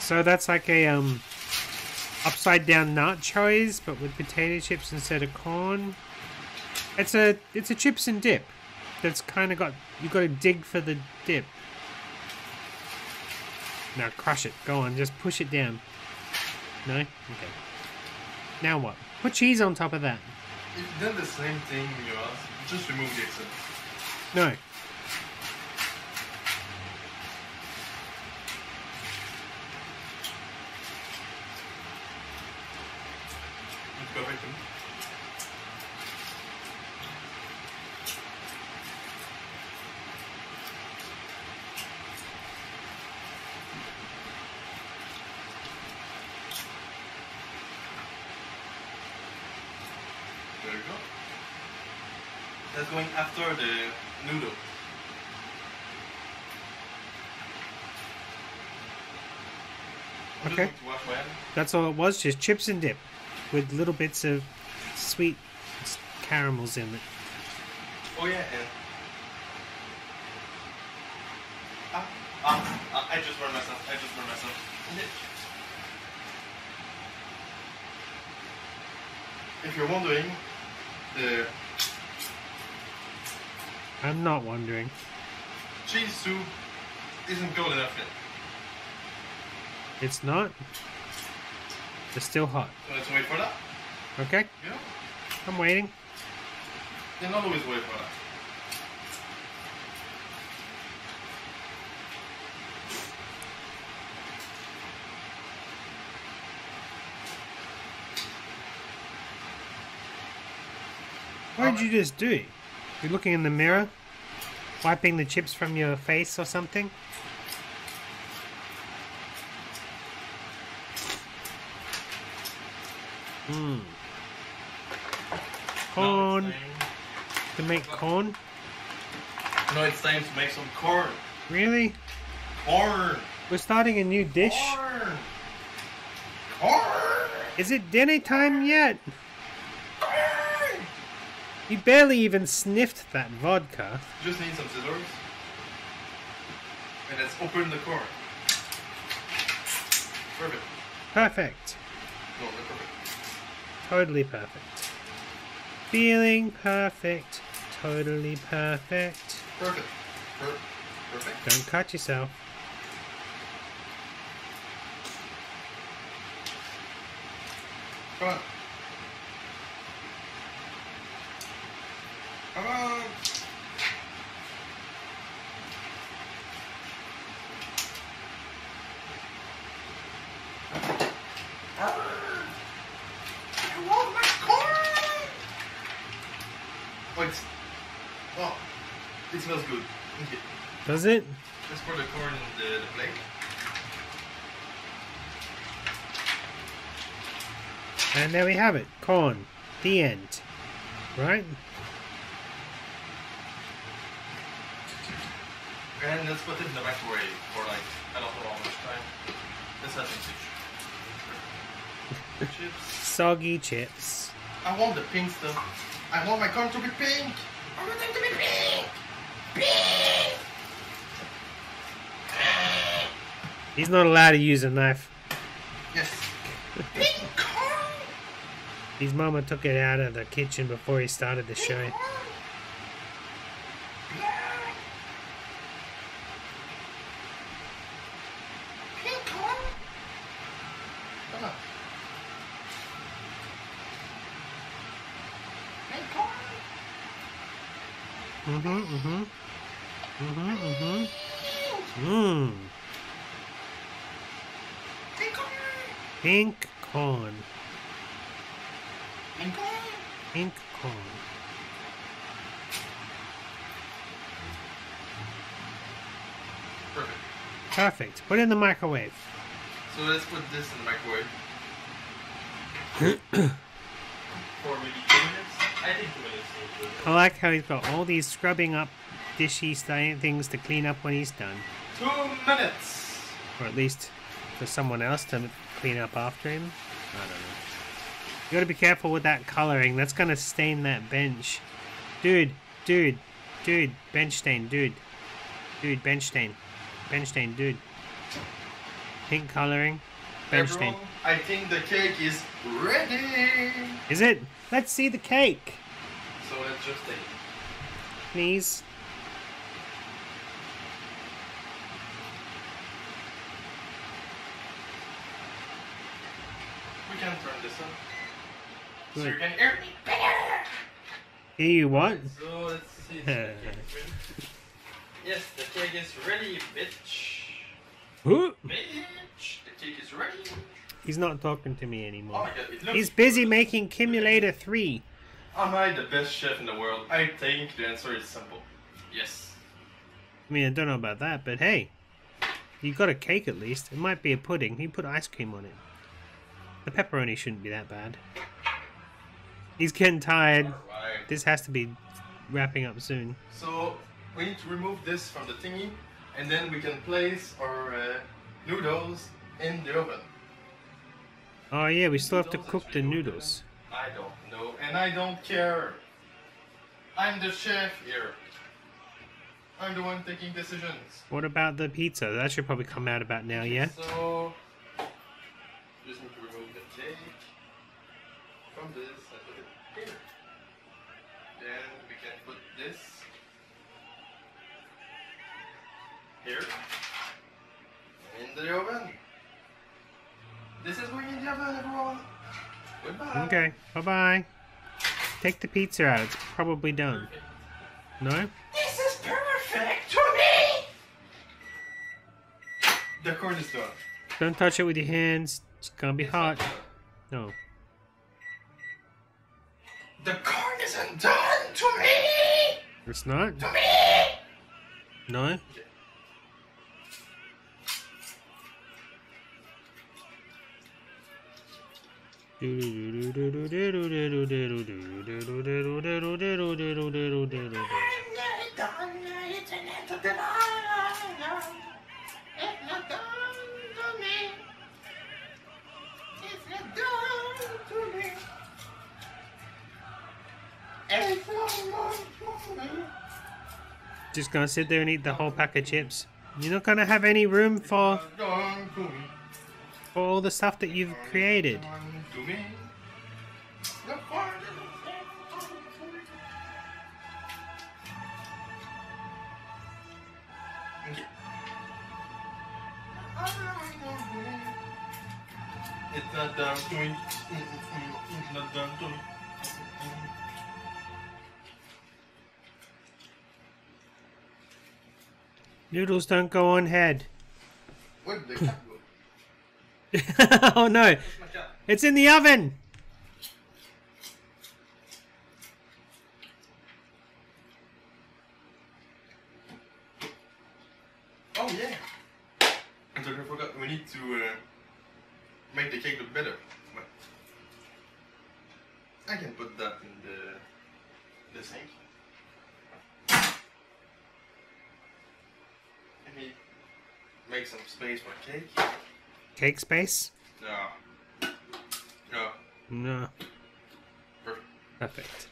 So that's like a upside down nachos, but with potato chips instead of corn. It's a chips and dip. That's kind of got, you got to dig for the dip. Now crush it. Go on, just push it down. No, okay. Now what? Put cheese on top of that. It's done the same thing you asked. Just remove the excess. No. There we go. That's going after the noodle. Okay. That's all it was, just chips and dip. With little bits of sweet caramels in it. Oh yeah. I just burned myself. If you're wondering, the... I'm not wondering. Cheese soup isn't cold enough yet. It's not? It's still hot. Let's wait for that. Okay. Yeah. I'm waiting. You can always wait for that. What did you just do? You're looking in the mirror? Wiping the chips from your face or something? Hmm. Corn. To make corn? No, it's time to make some corn. Really? Corn. We're starting a new dish. Corn. Corn. Is it dinner time yet? Corn. You barely even sniffed that vodka. You just need some scissors. And let's open the corn. Perfect. Perfect. No, not perfect. Totally perfect. Feeling perfect. Totally perfect. Perfect. Perfect. Don't cut yourself. Come on. Come on. It smells good. Okay. Does it? Let's pour the corn on the plate. And there we have it. Corn. The end. Right? And let's put it in the microwave for like, I don't know how much time. Let's have some chips. Soggy chips. I want the pink stuff. I want my corn to be pink. I want them to be pink. Pink! He's not allowed to use a knife. Yes. Pink corn! His mama took it out of the kitchen before he started the show. Pink corn. Pink corn. Pink corn. Perfect. Perfect. Put it in the microwave. So let's put this in the microwave. For maybe 2 minutes. I think 2 minutes. I like how he's got all these scrubbing up dishy things to clean up when he's done. 2 minutes. Or at least for someone else to clean up after him. I don't know. You gotta be careful with that coloring. That's gonna stain that bench. Dude. Bench stain, dude. Dude, bench stain. Bench stain, dude. Pink coloring. Bench stain. I think the cake is ready. Is it? Let's see the cake. So let's just take it. Knees. Can turn this up. So you can hear me better. Hear you what? So let's see if the cake. Yes, the cake is ready, bitch. Who? Bitch, the cake is ready. He's not talking to me anymore. Oh my God, it looks He's busy good. Making Simulator 3. Am I the best chef in the world? I think the answer is simple. Yes. I mean, I don't know about that, but hey, you got a cake at least. It might be a pudding. You put ice cream on it. The pepperoni shouldn't be that bad. He's getting tired. Right. This has to be wrapping up soon. So we need to remove this from the thingy, and then we can place our noodles in the oven. Oh yeah, we still have to cook the noodles. I don't know, and I don't care. I'm the chef here. I'm the one taking decisions. What about the pizza? That should probably come out about now, yeah? So just need to remove the cake from this and put it here. Then we can put this here in the oven. This is going in the oven, everyone. Goodbye. Okay, bye bye. Take the pizza out, it's probably done. Perfect. No? This is perfect to me! The corn is done. Don't touch it with your hands. It's gonna be hot. No. The corn isn't done to me! It's not? To me! No? Okay. Just gonna sit there and eat the whole pack of chips. You're not gonna have any room for all the stuff that you've created. It's not done to me. It's not done to me. Noodles don't go on head. Where did the cat go? Oh no! It's in the oven! Oh yeah! I totally forgot, we need to make the cake look better. But I can put that in the sink. make some space for cake. Cake space? No. No. No. Perfect. Perfect.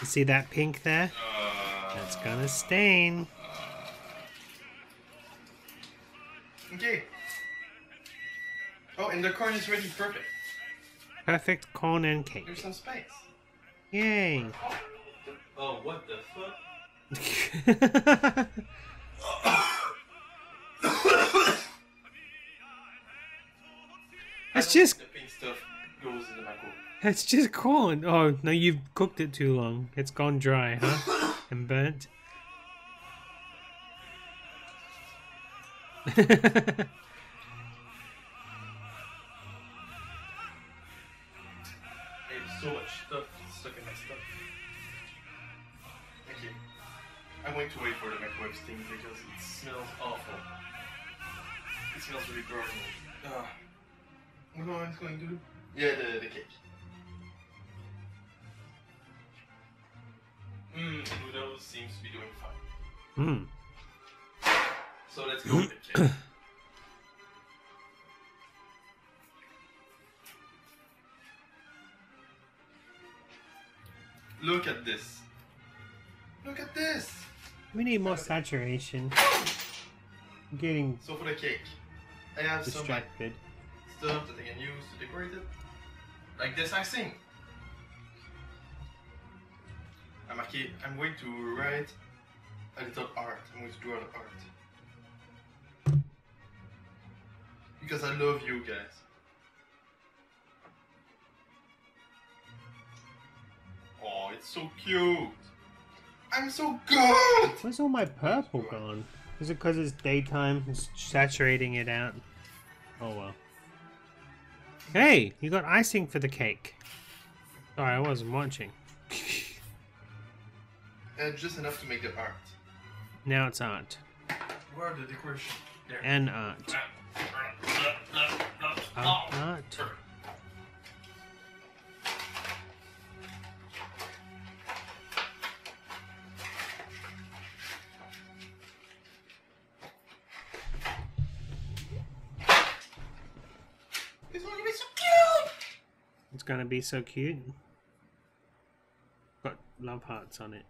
You see that pink there? That's gonna stain. Okay. Oh, and the corn is ready. Perfect. Perfect corn and cake. There's some space. Yay. Oh, what the fuck? It's just... The pink stuff goes in the microwave. It's just corn. Oh, no, you've cooked it too long. It's gone dry, huh? And burnt. So much stuff stuck in my stuff. Thank you. I'm going to wait for the microwave steam because it smells awful. It smells really gross. What am I going to do? Yeah, the cake. Noodle seems to be doing fine. So let's go with the cake. Look at this. Look at this. We need more saturation. I'm getting so for the cake, I have distracted. Some like, stuff that I can use to decorate it. Like this icing. I'm going to write a little art. I'm going to draw the art. Because I love you guys. Oh, it's so cute! I'm so good! Where's all my purple gone? Is it because it's daytime? It's saturating it out? Oh well. Hey! You got icing for the cake! Sorry, I wasn't watching. Just enough to make the art. Now it's art. Where are the decoration? There. And art. Art. Gonna be so cute. Got love hearts on it.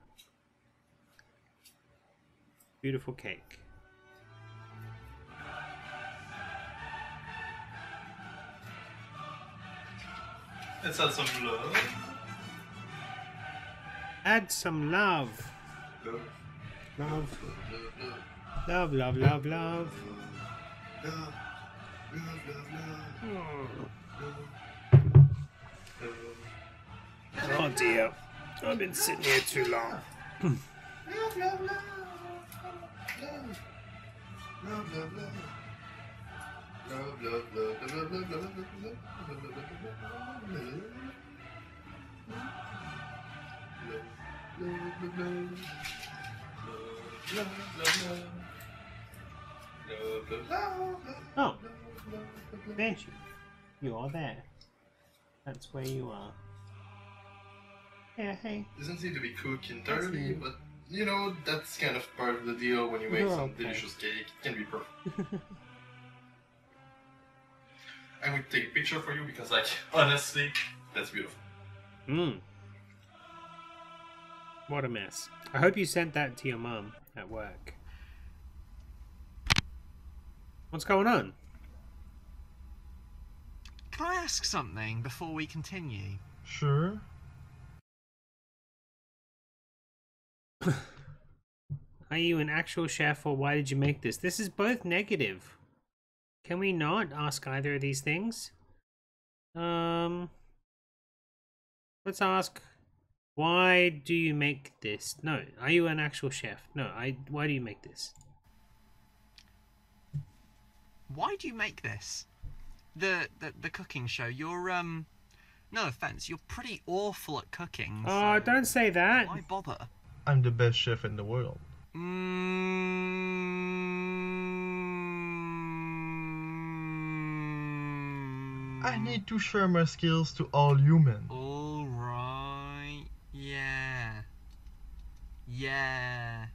Beautiful cake. Let's add some love. Add some love. Love. Love, love, love, love. Love, love, love, love. Oh dear, I've been sitting here too long. Oh, Banshee, you are there. That's where you are. Yeah, hey. Doesn't seem to be cooked entirely, but you know, that's kind of part of the deal when you make some delicious cake. It can be perfect. I would take a picture for you because, like, honestly, that's beautiful. Mmm. What a mess. I hope you sent that to your mom at work. What's going on? Can I ask something before we continue? Sure. Are you an actual chef or why did you make this? This is both negative. Can we not ask either of these things? Let's ask, why do you make this? No, are you an actual chef? No, why do you make this? Why do you make this? The cooking show, you're no offense, you're pretty awful at cooking. Oh, so don't say that. Why bother? I'm the best chef in the world. I need to share my skills to all humans. All right, yeah. Yeah.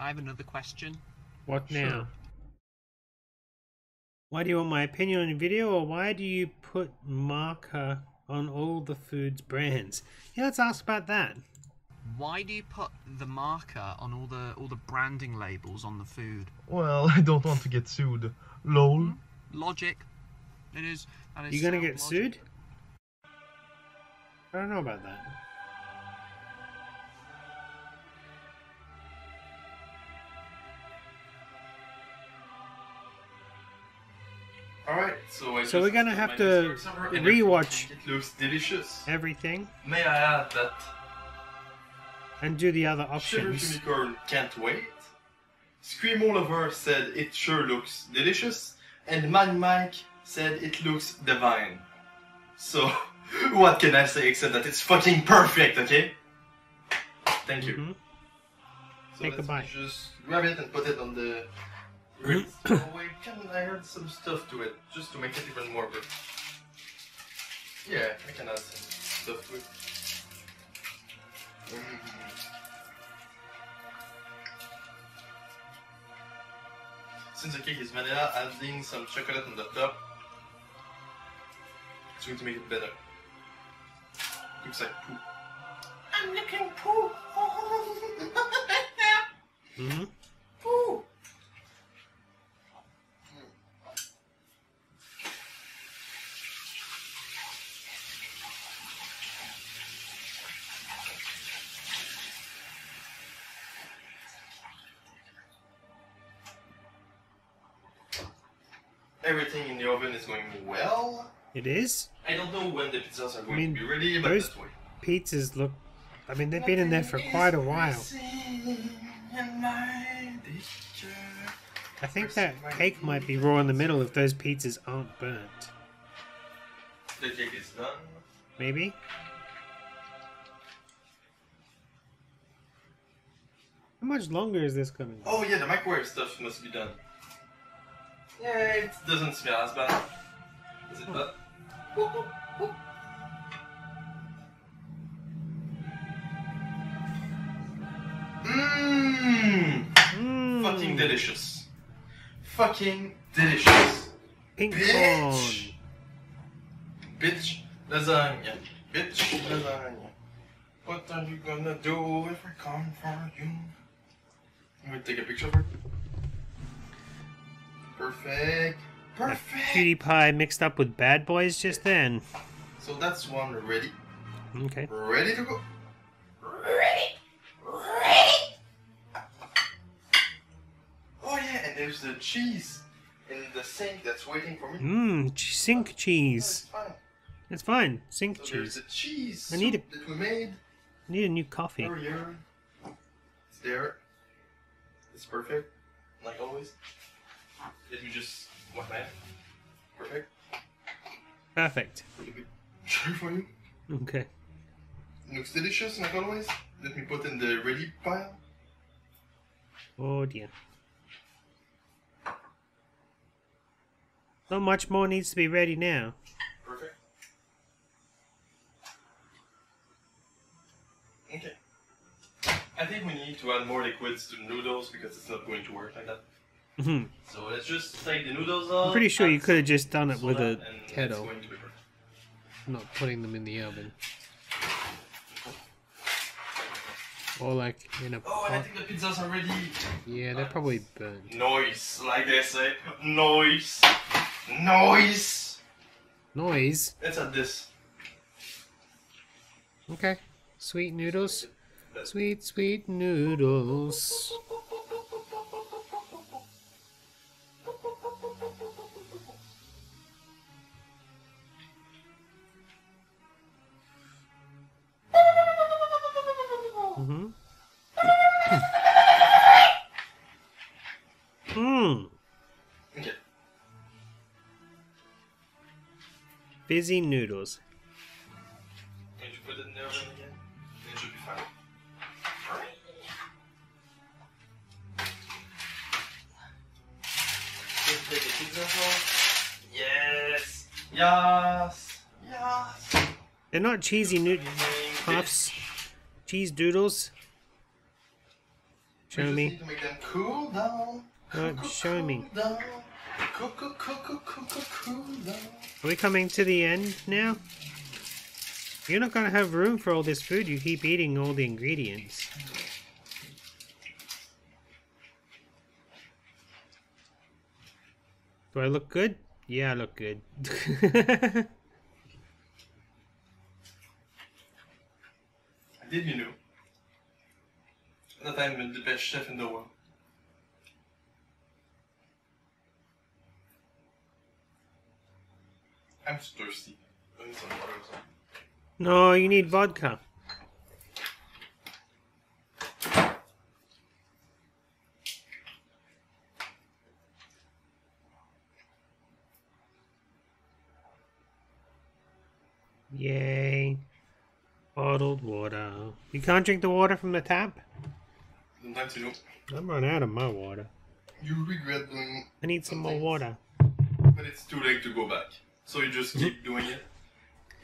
I have another question. What now? Sure. Why do you want my opinion on your video, or why do you put marker on all the food's brands? Yeah, let's ask about that. Why do you put the marker on all the branding labels on the food? Well, I don't want to get sued. Lol. Logic. It is. That is. You gonna get sued? I don't know about that. All right, so we're gonna have to rewatch. It looks delicious. Everything. May I add that? And do the other options. Sugar unicorn can't wait. Scream all over said it sure looks delicious, and Mad Mike said it looks divine. So, what can I say except that it's fucking perfect, okay? Thank you. Mm-hmm. So take a bite. Just grab it and put it on the. Wait, can I add some stuff to it just to make it even more good? Yeah, I can add some stuff to it. Since the cake is vanilla, adding some chocolate on the top, it's going to make it better. Looks like poo. I'm looking poo! Mm-hmm. Poo! Everything in the oven is going well. It is? I don't know when the pizzas are going to be ready, but those pizzas look... I mean, they've been in there for quite a while. I think that cake might be raw in the middle if those pizzas aren't burnt. The cake is done. Maybe? How much longer is this coming? Oh yeah, the microwave stuff must be done. Yeah, it doesn't smell as bad. Is it bad? Mmm! Fucking delicious. Fucking delicious. Pink bitch! Corn. Bitch lasagna. Bitch lasagna. What are you gonna do if I come for you? I'm gonna take a picture of her. Perfect. Perfect. PewDiePie mixed up with Bad Boys just then. So that's one ready. Okay. Ready to go. Ready. Ready. Oh yeah, and there's the cheese in the sink that's waiting for me. Mmm, sink cheese. Oh, it's fine. Sink so cheese. There's the cheese. I need it. That we made. I need a new coffee. Here. It's there. It's perfect, like always. Did we just what that? Perfect. Perfect. Sure for you. Okay. Looks delicious like always. Let me put in the ready pile. Oh dear. So much more needs to be ready now. Perfect. Okay. I think we need to add more liquids to the noodles because it's not going to work like that. Mm-hmm. So let's just take the noodles out. I'm pretty sure you could have just done it with a kettle, not putting them in the oven. Or like in a pot. And I think the pizzas are ready. Yeah, they're probably burnt. Noise, like they say. Noise. Noise. Noise? Let's add this. Okay. Sweet noodles. Sweet, sweet noodles. Busy noodles. Did you put it in the oven again? It should be fine. Just take the pizza sauce. Yes! Yes! Yes! They're not cheesy noodle puffs. cheese doodles. Show me. Need to make them cool down. No, show me. Are we coming to the end now? You're not gonna have room for all this food. You keep eating all the ingredients. Do I look good? Yeah, I look good. Did you know that I'm the best chef in the world? I'm thirsty. I need some water. No, you need vodka. Yay. Bottled water. You can't drink the water from the tap? Sometimes you don't. I'm running out of my water. You regret doing I need some more water. But it's too late to go back. So you just keep doing it?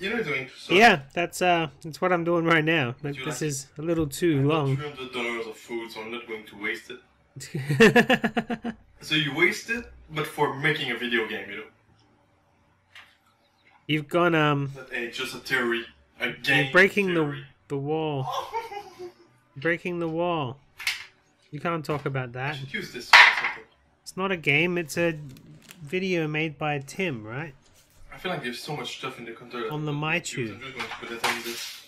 You're doing so. Yeah, that's what I'm doing right now. But this is a little too long. $300 of food, so I'm not going to waste it. So you waste it, but for making a video game, you know? You've gone, It's just a theory. You're breaking the wall. Breaking the wall. You can't talk about that. I should use this. It's not a game. It's a video made by Tim, right? I feel like there's so much stuff in the controller. On the MyTube. I'm just going to put it on this.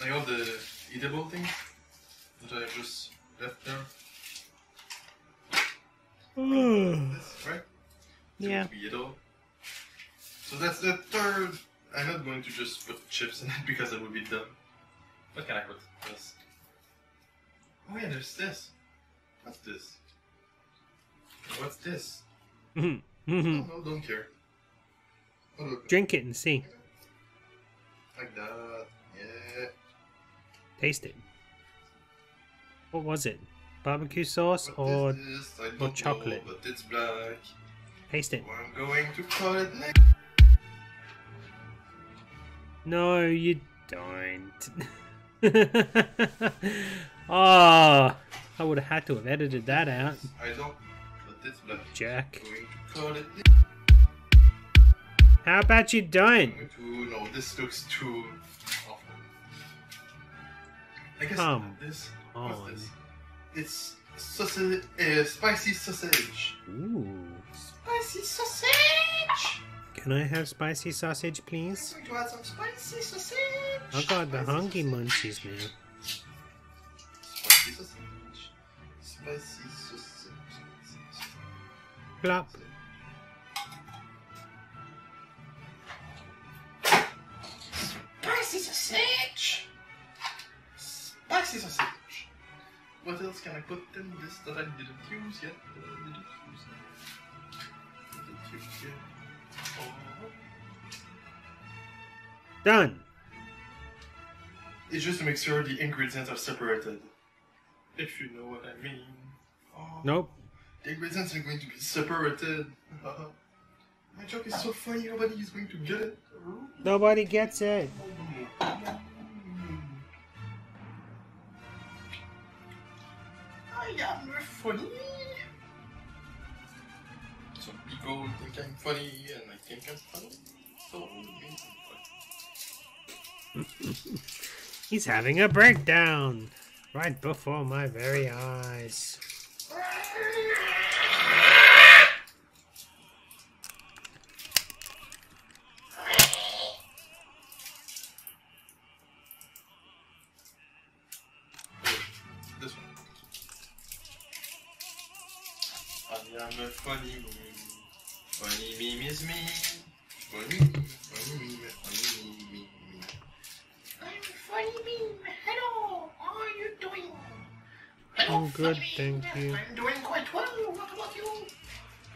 Like all the eatable things that I just left there. This, right? Yeah. So that's the third. I'm not going to just put chips in it because it would be dumb. What can I put? This. Oh yeah, there's this. What's this? What's this? No, don't care. Oh, look. Drink it and see. Like that. Yeah. Taste it. What was it? Barbecue sauce or chocolate? Know, but it's black. Taste it. Well, I'm going to call it next. No, you don't. Oh, I would have had to have edited that out. I don't, but this Jack. How about you don't? No, this looks too awful. I guess this. What's this? It's sausage, spicy sausage. Ooh. Spicy sausage! Can I have spicy sausage, please? I'm going to add some spicy sausage! I got the hungry munchies now. Spicy sausage. Spicy sausage. Plop. Spicy sausage! Spicy sausage! What else can I put in this that I didn't use yet? Done. It's just to make sure the ingredients are separated. If you know what I mean. Oh, nope. The ingredients are going to be separated. My joke is so funny, nobody is going to get it. Nobody gets it. I am funny. Some people think I'm funny, and I think I'm funny. So he's having a breakdown right before my very eyes. This one. I am a funny meme. Funny meme is me. Funny meme, funny meme, funny meme. Hello, how are you doing? Hello, I'm good, thank you. I'm doing quite well. What about you?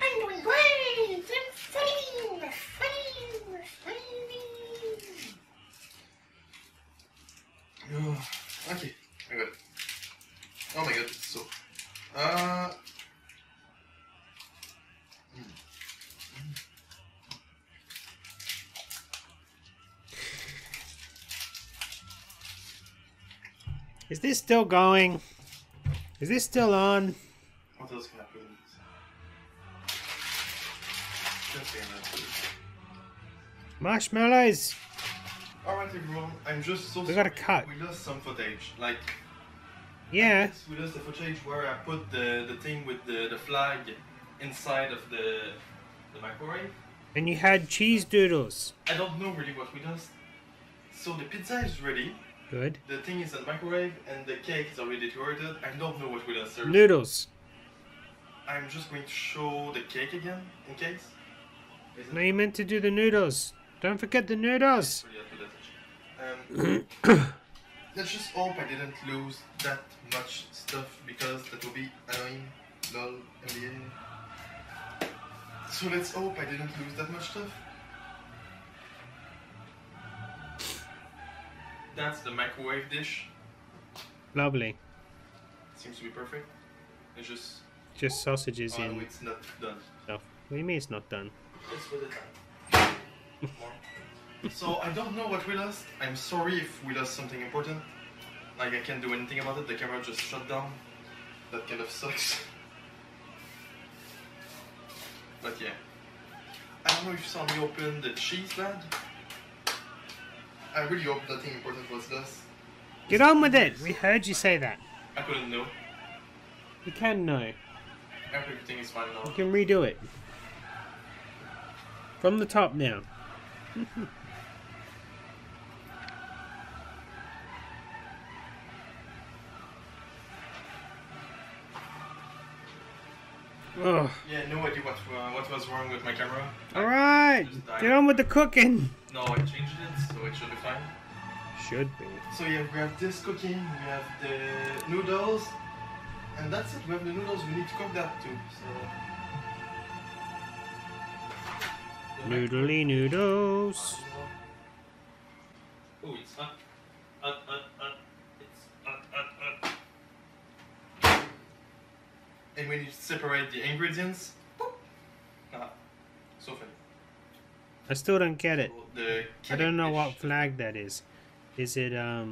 I'm doing great. I'm funny. Okay, I got it. Oh my god, it's so. Is this still going? Is this still on? What else happens? Marshmallows! Alright everyone, I'm just so we sorry. Gotta cut. We lost some footage, like... Yeah. We lost the footage where I put the thing with the flag inside of the microwave. And you had cheese doodles. I don't know really what we lost. So the pizza is ready. Good. The thing is in the microwave and the cake is already decorated. I don't know what we lost, sir. Noodles. I'm just going to show the cake again, in case. No, you meant to do the noodles. Don't forget the noodles. Let's just hope I didn't lose that much stuff because that would be annoying, lol, in the end. So let's hope I didn't lose that much stuff. That's the microwave dish. Lovely. Seems to be perfect. It's just sausages in. Oh, it's not done. No. What do you mean it's not done? It's with the time. So I don't know what we lost. I'm sorry if we lost something important. Like I can't do anything about it. The camera just shut down. That kind of sucks. But yeah. I don't know if you saw me open the cheese bag. I really hope nothing important was lost. Get on with it. We heard you say that. I couldn't know. You can know. Everything is fine now. You can redo it. From the top now. Oh. Yeah, no idea what was wrong with my camera. Alright! Get on with the cooking! No, I changed it, so it should be fine. Should be. So yeah, we have this cooking, we have the noodles, and that's it, we have the noodles, we need to cook that too, so... Noodly noodles! Oh, it's hot. And when you separate the ingredients, so funny. I still don't get it. I don't know what flag that is. Is it there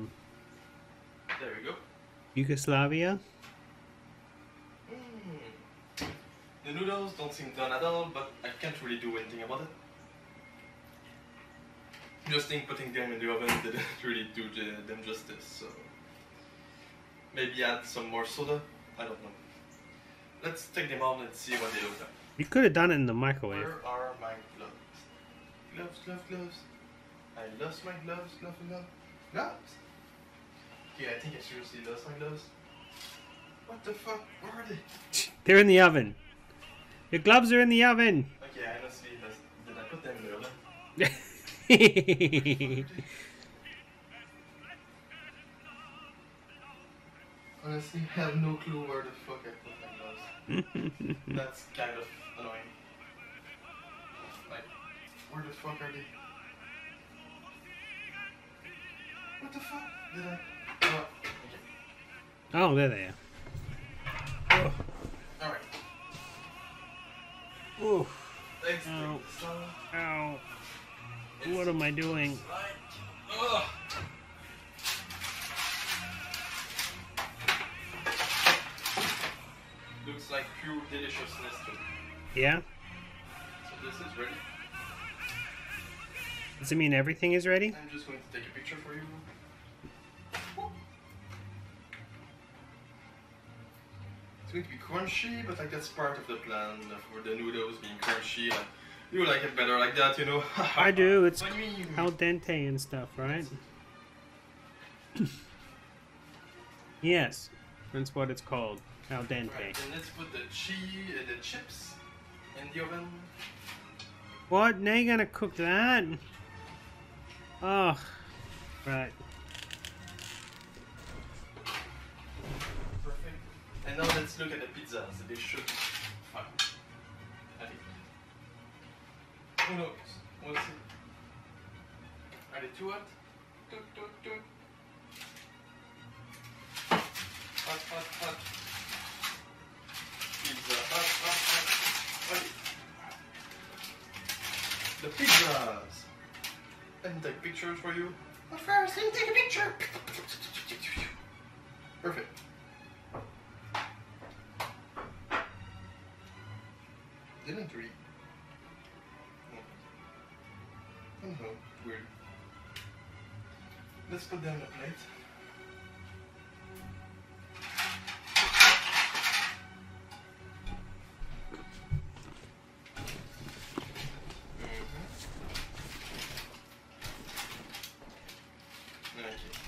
we go. Yugoslavia? Mm. The noodles don't seem done at all, but I can't really do anything about it. Just think putting them in the oven didn't really do them justice, so maybe add some more soda, I don't know. Let's take them out and see what they look like. You could have done it in the microwave. Where are my gloves? Gloves, gloves, gloves. I lost my gloves, gloves, gloves. Gloves? Yeah, I think I seriously lost my gloves. What the fuck? Where are they? They're in the oven. Your gloves are in the oven. Okay, I honestly did I put them in the oven? Honestly, I have no clue where the fuck I put my gloves. That's kind of annoying. Like, where the fuck are they? What the fuck did I... Oh, okay. Oh, there they are. Oh. Alright. Oof. Thanks, ow. Ow. What am I doing? Ugh. Looks like pure deliciousness to me. Yeah? So this is ready. Does it mean everything is ready? I'm just going to take a picture for you. It's going to be crunchy, but like that's part of the plan for the noodles being crunchy. Like, you like it better like that, you know? I do, it's al dente and stuff, right? Yes, that's what it's called. Al dente. Right, then let's put the chips in the oven. What? Now you're gonna cook that? Oh, right. Perfect. And now let's look at the pizza. So they should be fine. I think. Who knows? We'll see. Are they too hot? Toot, toot, toot. Hot, hot, hot. Pizza, hot, hot, hot. The pizzas! Let me take pictures for you. But first, let me take a picture! Perfect. Didn't read. Somehow, weird. Let's put down the plate.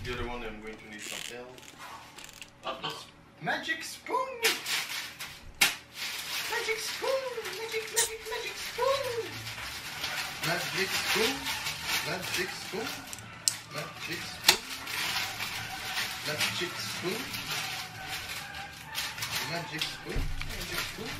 The other one I'm going to need some help. Magic spoon! Magic spoon! Magic spoon! Magic spoon! Magic spoon! Magic spoon! Magic spoon! Magic spoon! Magic spoon! Magic spoon!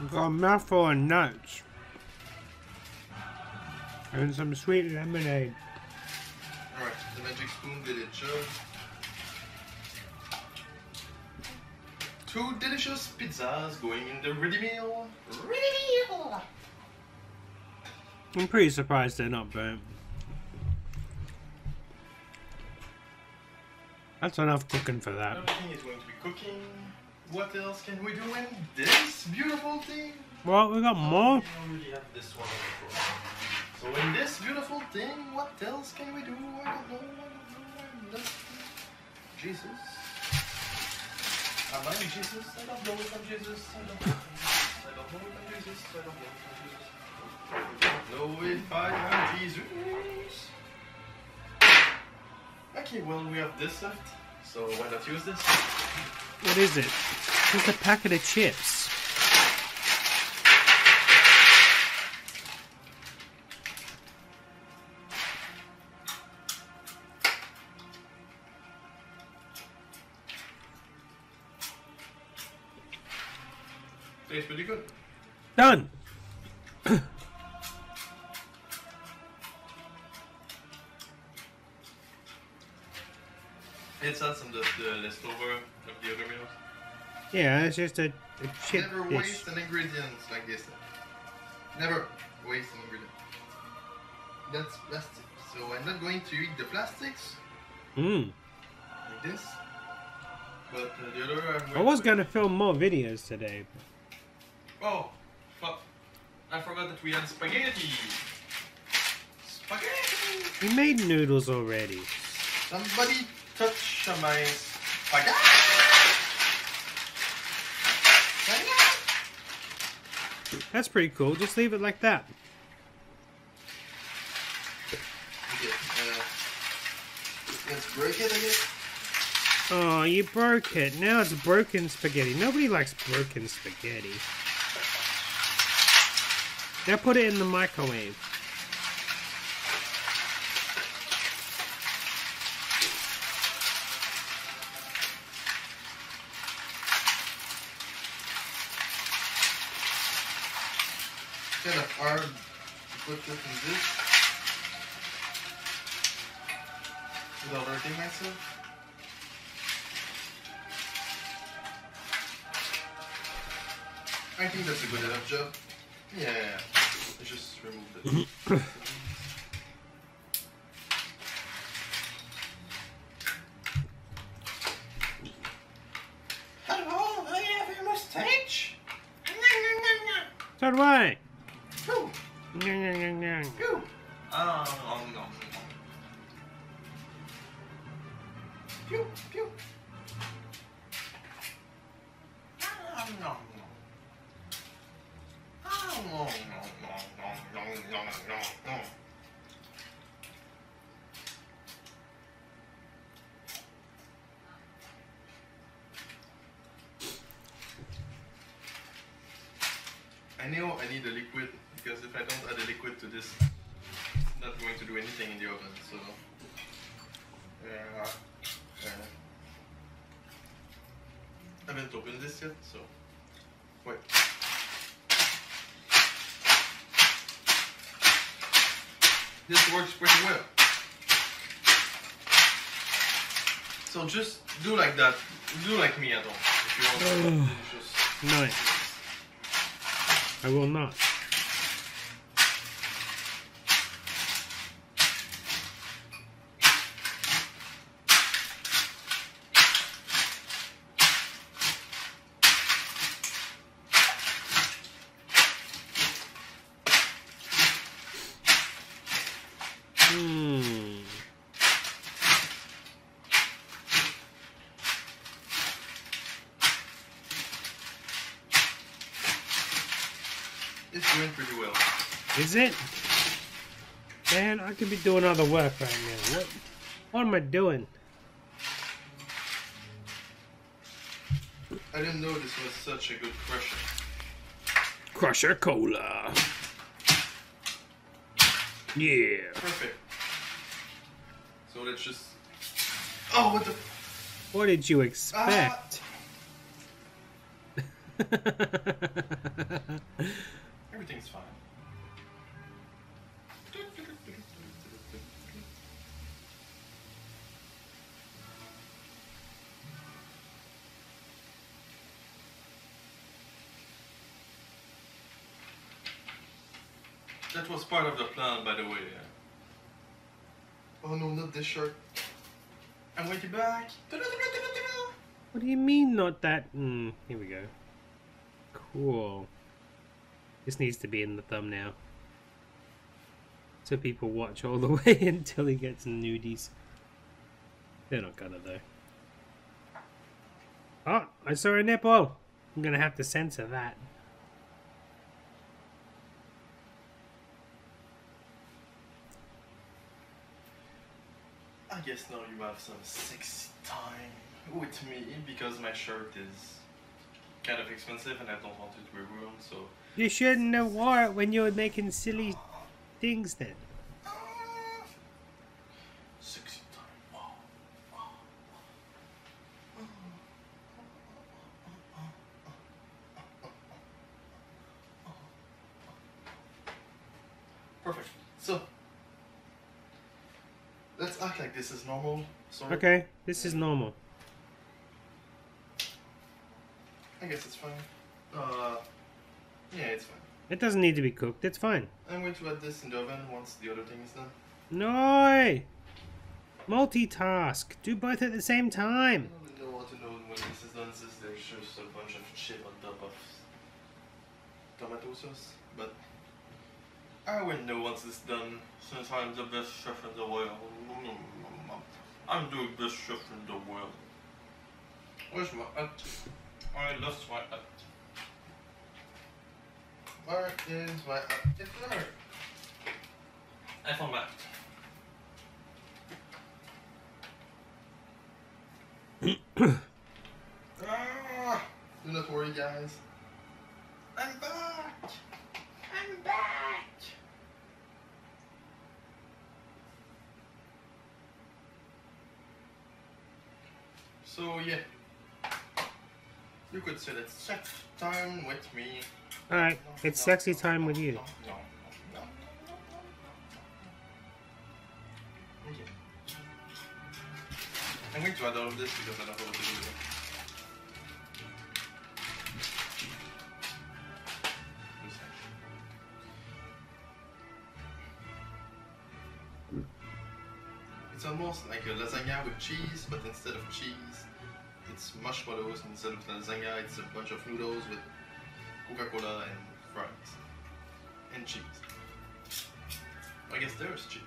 I've got a mouthful of nuts and some sweet lemonade. Alright, the magic spoon did its job. Two delicious pizzas going in the ready meal. Ready meal! I'm pretty surprised they're not burnt. That's enough cooking for that. Everything is going to be cooking. What else can we do in this beautiful thing? Well, we got more. We already have this one on the floor. So in this beautiful thing, what else can we do? I don't know. Jesus. Am I Jesus? I don't know if I'm Jesus. I don't know if I am Jesus. Okay, well, we have this left. So why not use this? What is it? Just a packet of chips. Tastes pretty good. Done! It's not some of the leftover of the other meals. Yeah, it's just a chip. Never waste an ingredient like this. Never waste an ingredient. That's plastic. So I'm not going to eat the plastics. Like this. But the other I was going to film more videos today. Oh, fuck. I forgot that we had spaghetti. Spaghetti! We made noodles already. Somebody touch my spaghetti! That's pretty cool. Just leave it like that. Okay, let's break it again. Oh, you broke it. Now it's broken spaghetti. Nobody likes broken spaghetti. Now put it in the microwave. It's kind of hard to put this in this without hurting myself. I think that's a good enough job. Yeah, I just removed it. Hello, I have a mustache. So do I. I know I need a liquid, because if I don't add a liquid to this, it's not going to do anything in the oven, so... I haven't opened this yet, so... Wait. this works pretty well. So just do like that. Do like me at home if you want. Oh, nice. I will not. It's doing pretty well. Is it? Man, I could be doing other work right now. What am I doing? I didn't know this was such a good crusher. Crusher cola. Yeah. Perfect. So let's just... Oh, what the... What did you expect? Everything's fine. That was part of the plan, by the way. Oh no, not this shirt. I'm waiting back. What do you mean, not that? Here we go. Cool. This needs to be in the thumbnail, so people watch all the way until he gets nudies. They're not gonna though. Oh, I saw a nipple. I'm gonna have to censor that. I guess now you have some sexy time with me because my shirt is kind of expensive and I don't want it to be ruined, so... You shouldn't have wore it when you were making silly things then. Sexy time. Perfect. So, let's act like this is normal. Sorry. Okay, this is normal. I guess it's fine. Yeah, it's fine. It doesn't need to be cooked, it's fine. I'm going to add this in the oven once the other thing is done. No! Multitask! Do both at the same time! I don't know what to know when this is done, since there's just a bunch of shit on top of tomato sauce, but I will know once it's done, since I'm the best chef in the world. I'm the best chef in the world. Where's my hat? I lost my hat. Where is my hat? It's there. I found my hat. Do not worry, guys. I'm back. I'm back. So yeah. You could say that's sexy time with me. Alright, it's sexy time with you. Okay. I'm going to add all of this because I don't know what to do with it. It's almost like a lasagna with cheese, but instead of cheese, it's marshmallows, and instead of lasagna, it's a bunch of noodles with Coca-Cola and fries. And cheese. I guess there's cheese.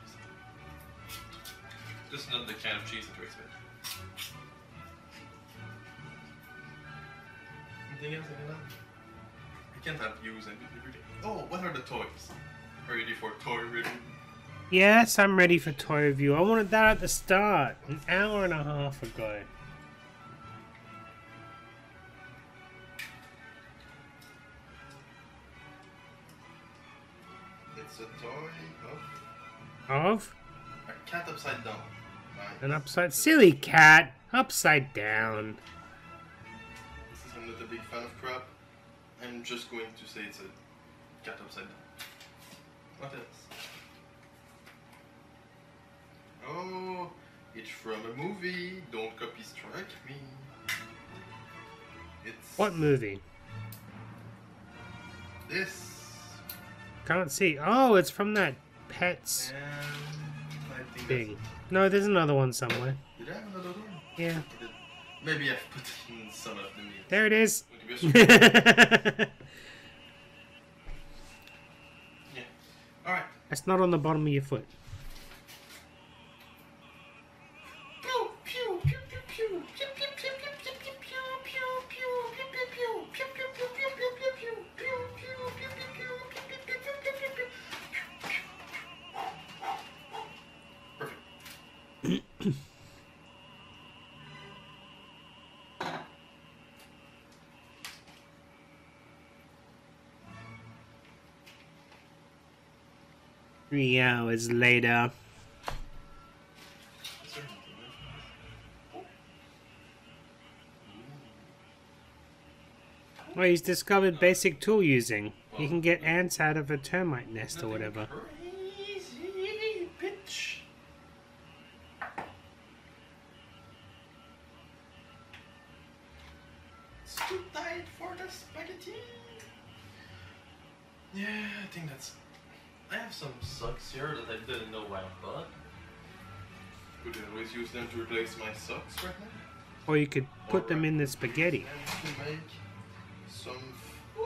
Just not the kind of cheese that you expect. Anything else like that? I can't have views and everything. Oh, what are the toys? Are you ready for toy review? Yes, I'm ready for toy review. I wanted that at the start, an hour and a half ago. Of? A cat upside down. Nice. An upside... Silly cat! Upside down. Since I'm not a big fan of crap, I'm just going to say it's a cat upside down. What else? Oh, it's from a movie. Don't copy strike me. It's... What movie? This. Can't see. Oh, it's from that Pets thing. No, there's another one somewhere. Did I have another one? Yeah. Maybe I've put it in some of the meat. There it is. Yeah. Alright. That's not on the bottom of your foot. Hours later. Well, he's discovered basic tool using. You can get ants out of a termite nest or whatever. Crazy, bitch. Stu died for the spaghetti. Yeah, I think that's... I have some socks here that I didn't know why I bought. Could always use them to replace my socks right now. Or you could put them in the spaghetti. And to make some... Woo!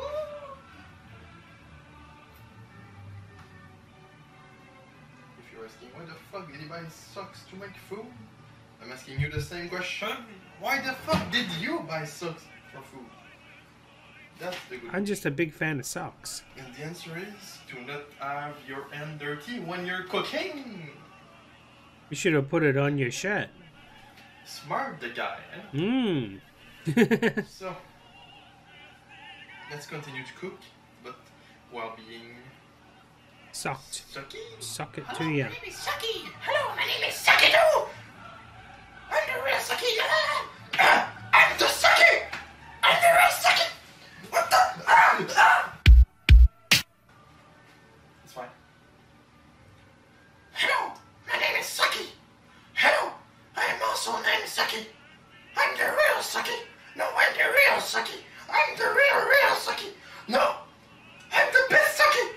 If you're asking why the fuck did you buy socks to make food? I'm asking you the same question. Why the fuck did you buy socks for food? That's the good I'm just a big fan of socks. And the answer is, do not have your hand dirty when you're cooking. You should have put it on your shirt. Smart the guy, eh? Mmm. So, let's continue to cook, but while being... Socked. Sucky. Suck it to you. Hello, my name is Sucky. Hello, my name is Sucky too. I'm the real Sucky. I'm the Sucky. I'm the real Sucky. What the? It's fine. Hello, my name is Sucky. Hello, I'm also named Sucky. I'm the real Sucky. No, I'm the real Sucky. I'm the real Sucky. No, I'm the best Sucky.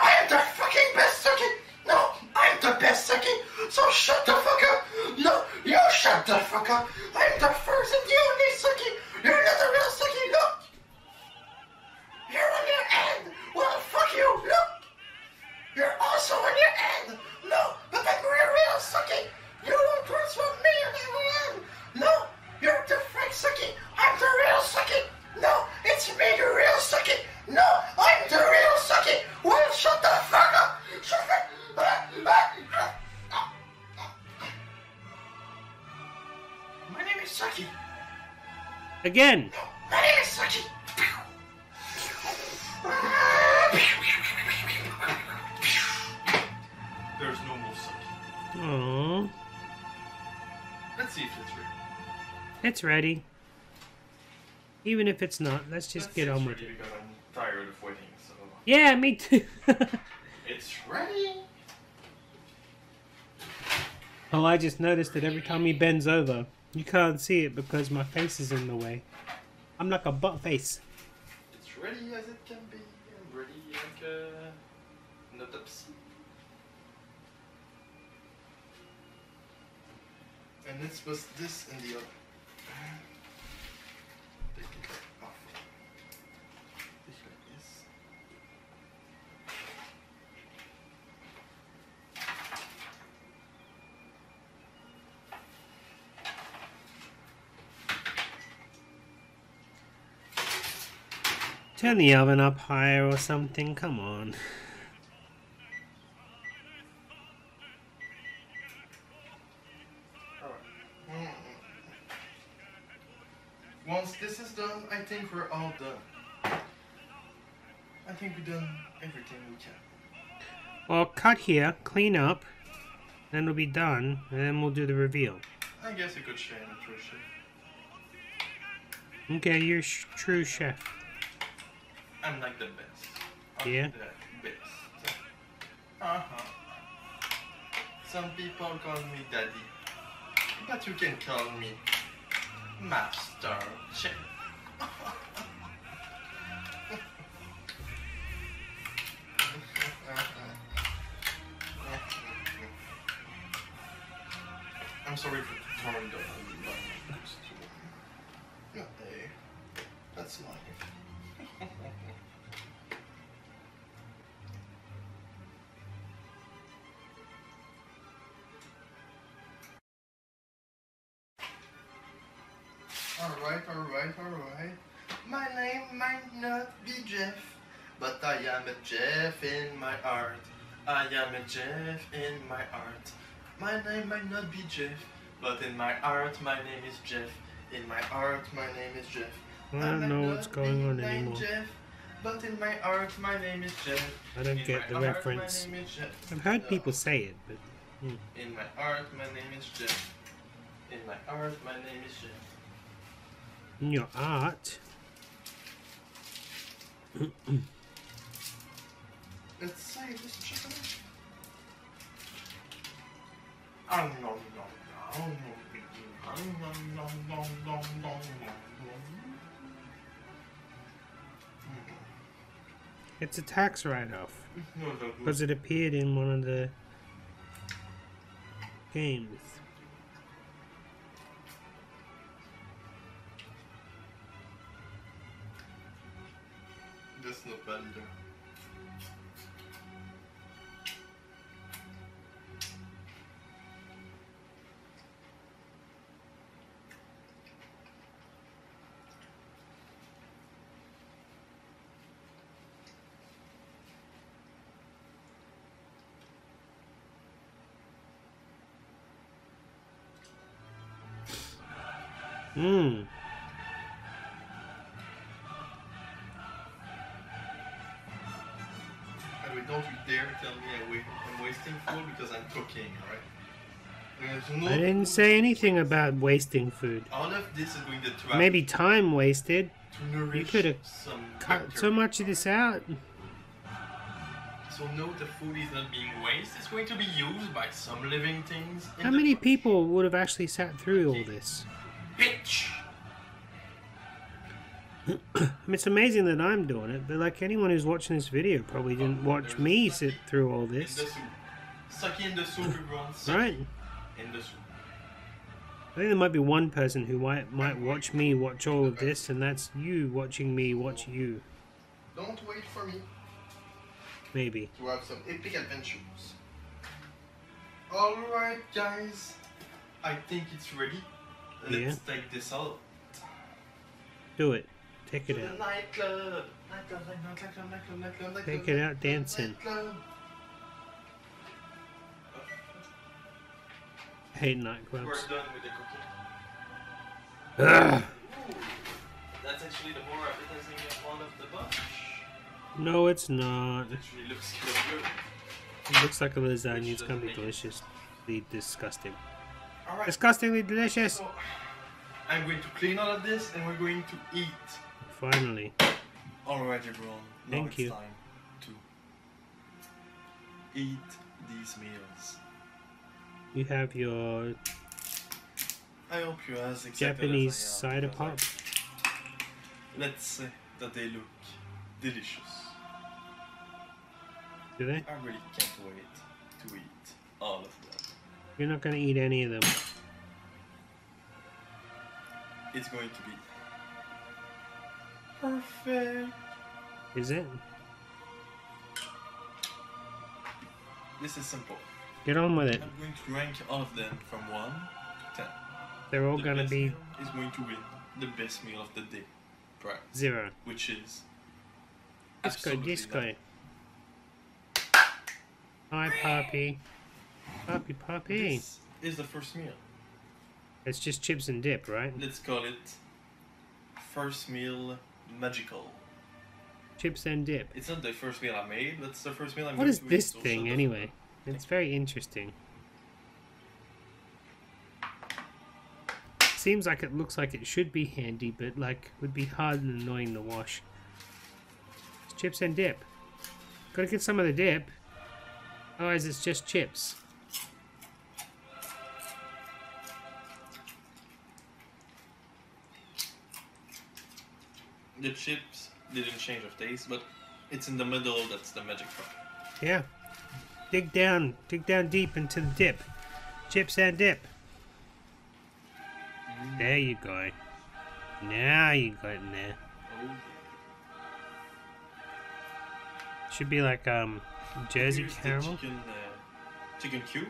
I am the fucking best Sucky. No, I'm the best Sucky. So shut the fuck up. No, you shut the fuck up. I'm the first and the only Sucky. You're not the real Sucky. No. You're on your end! Well, fuck you! Look! You're also on your end! No, but I'm real Sucky! You don't transform me on your end! No, you're the fake Sucky! I'm the real Sucky! No, it's me, the real Sucky! No, I'm the real Sucky! Well, shut the fuck up! Shut the... My name is Sucky! Again! No, my name is Sucky! There's no more Sucky. Aww. Let's see if it's ready. It's ready. Even if it's not, let's just get on with it. I'm tired of waiting, so... Yeah, me too. It's ready. Oh, I just noticed that every time he bends over, you can't see it because my face is in the way. I'm like a butt face. Ready as it can be, I'm ready like an autopsy. And let's put this in the oven. Take it off. Take it like this. Turn the oven up higher or something, come on. Right. Once this is done, I think we're all done. I think we've done everything we can. Well, cut here, clean up, then we'll be done, and then we'll do the reveal. I guess you could share a true chef. Okay, you're true chef. I'm like the best. I'm the best. Uh-huh. Some people call me daddy, but you can call me Master Chef. I'm sorry for throwing down the not there. That's life. Alright. My name might not be Jeff, but I am a Jeff in my heart. I am a Jeff in my heart. My name might not be Jeff, but in my heart my name is Jeff. In my heart my name is Jeff. I don't know what's going on anymore. Jeff, but in my heart my name is Jeff. I don't get the reference. I've heard people say it, but... In my heart my name is Jeff. In my heart my name is Jeff. In your art. Let's save this chicken. Oh no no no no no no no no. It's a tax write-off because it appeared in one of the games. That's not bad either. Mmm. Don't you dare tell me I'm wasting food because I'm cooking, alright? No, I didn't say anything about wasting food. All of this is going to trap. Maybe time wasted. You could have cut so much of this out. So no, the food is not being wasted. It's going to be used by some living things. How many people would have actually sat through all this? Bitch! It's amazing that I'm doing it, but like anyone who's watching this video probably didn't watch me sit through all this. Suck in the soup, right? In the soup. I think there might be one person who might watch me watch all of this, and that's you watching me watch you. Don't wait for me. Maybe. To have some epic adventures. Alright guys, I think it's ready. Let's take this out. Do it. Take it out. Take it out dancing. I hate nightclubs. We're done with the cooking. Ugh. That's actually the more appetizing one of the bunch. No, it's not. It actually looks good. It looks like a lasagna. It's going to be deliciously disgusting. All right. Disgustingly delicious. So, I'm going to clean all of this and we're going to eat. Finally. Alright everyone, now it's time to eat these meals. You have your Japanese cider pop. Let's say that they look delicious. Do they? I really can't wait to eat all of them. You're not going to eat any of them. It's going to be perfect. Is it? This is simple. Get on with it. I'm going to rank all of them from 1 to 10. They're all going to be... is going to win the best meal of the day. Prize. 0. Which is... Disco. Hi, Poppy. Poppy, Poppy. This is the first meal. It's just chips and dip, right? Let's call it first meal magical. Chips and dip. It's not the first meal I made, that's the first meal I made. What is this thing anyway? It's very interesting. Seems like it looks like it should be handy, but like would be hard and annoying to wash. It's chips and dip. Gotta get some of the dip. Otherwise it's just chips. the chips didn't change of taste, but it's in the middle that's the magic part. Yeah. Dig down deep into the dip. Chips and dip. Mm. There you go. Now you got in there. Oh. Should be like Jersey caramel. Chicken cube?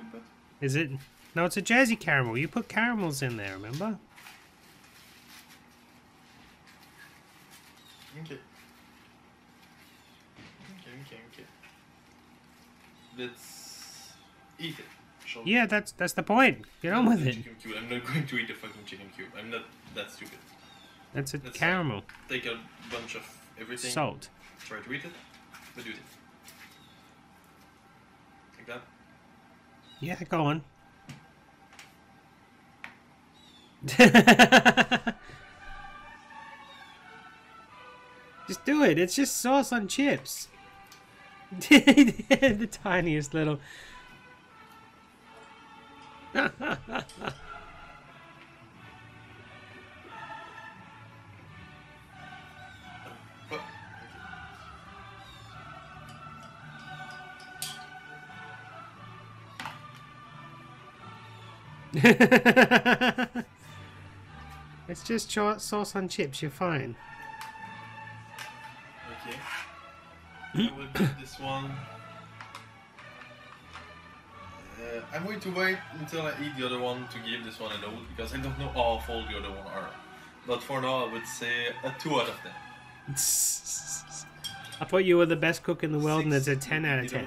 Is it? No, it's a Jersey caramel. You put caramels in there, remember? Okay. Okay. Let's eat it. Shall we? Yeah, that's the point. Get on with it. Chicken cube. I'm not going to eat a fucking chicken cube. I'm not that stupid. That's a caramel. Take a bunch of everything. Salt. Try to eat it. But do it. Like that. Yeah, go on. Just do it. It's just sauce on chips. The tiniest little. It's just sauce on chips, you're fine. Okay. I will do this one. I'm going to wait until I eat the other one to give this one a note, because I don't know how full the other one are. But for now, I would say a 2 out of 10. I thought you were the best cook in the world, and it's a 10 out of 10.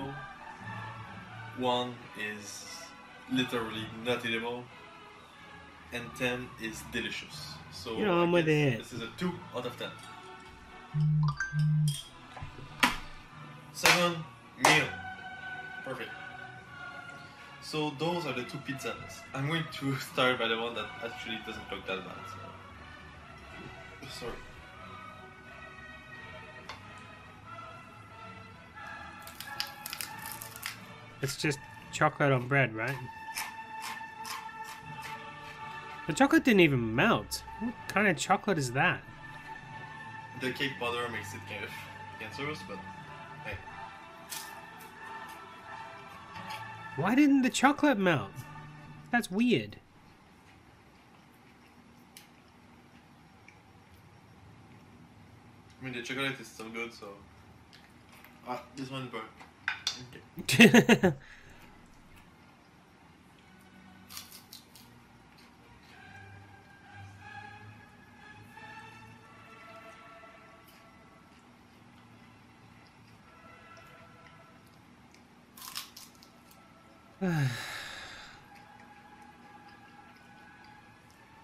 One is literally not eatable, and 10 is delicious. So you know, I'm with it. This is a 2 out of 10. 7 meal. Perfect. So those are the two pizzas. I'm going to start by the one that actually doesn't look that bad. So. Sorry. It's just chocolate on bread, right? The chocolate didn't even melt. What kind of chocolate is that? The cake powder makes it kind of cancerous, but hey. Why didn't the chocolate melt? That's weird. I mean, the chocolate is so good, so... Ah, this one burnt. Okay.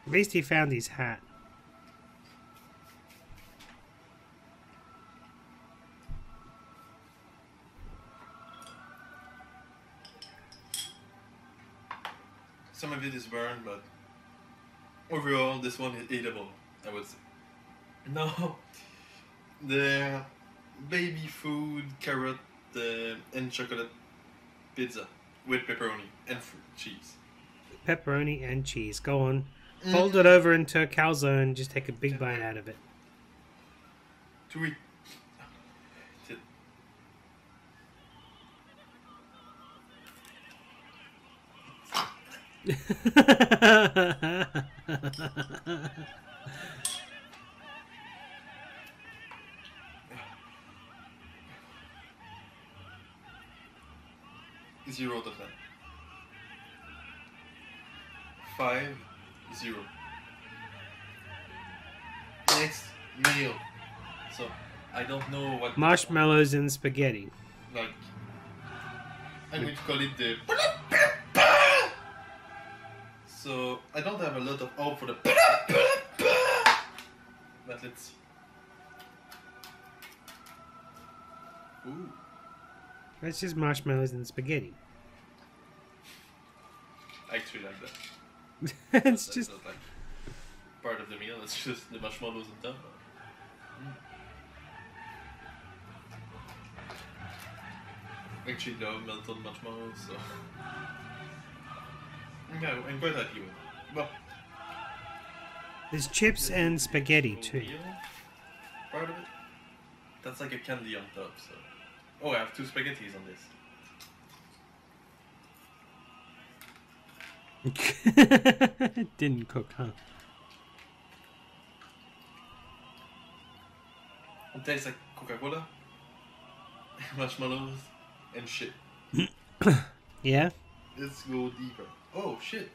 At least he found his hat. Some of it is burned, but overall this one is eatable, I would say. Now, the baby food, carrot and chocolate pizza. With pepperoni and cheese. Pepperoni and cheese. Go on. Fold it over into a calzone and just take a big bite out of it. To eat. Zero out of 10. 5, 0. Next meal. So I don't know what. Marshmallows and spaghetti. Like I'm going to call it the. So I don't have a lot of hope for the. But let's see. Ooh. That's just marshmallows and spaghetti. I actually like that. It's that's just not like part of the meal. It's just the marshmallows and stuff. Actually, no melted marshmallows. So yeah, I'm quite happy with it. Well, there's chips and spaghetti too. Meal. That's like a candy on top, so... Oh, I have two spaghettis on this. It didn't cook, huh? It tastes like Coca-Cola, marshmallows, and shit. Yeah? Let's go deeper. Oh, shit!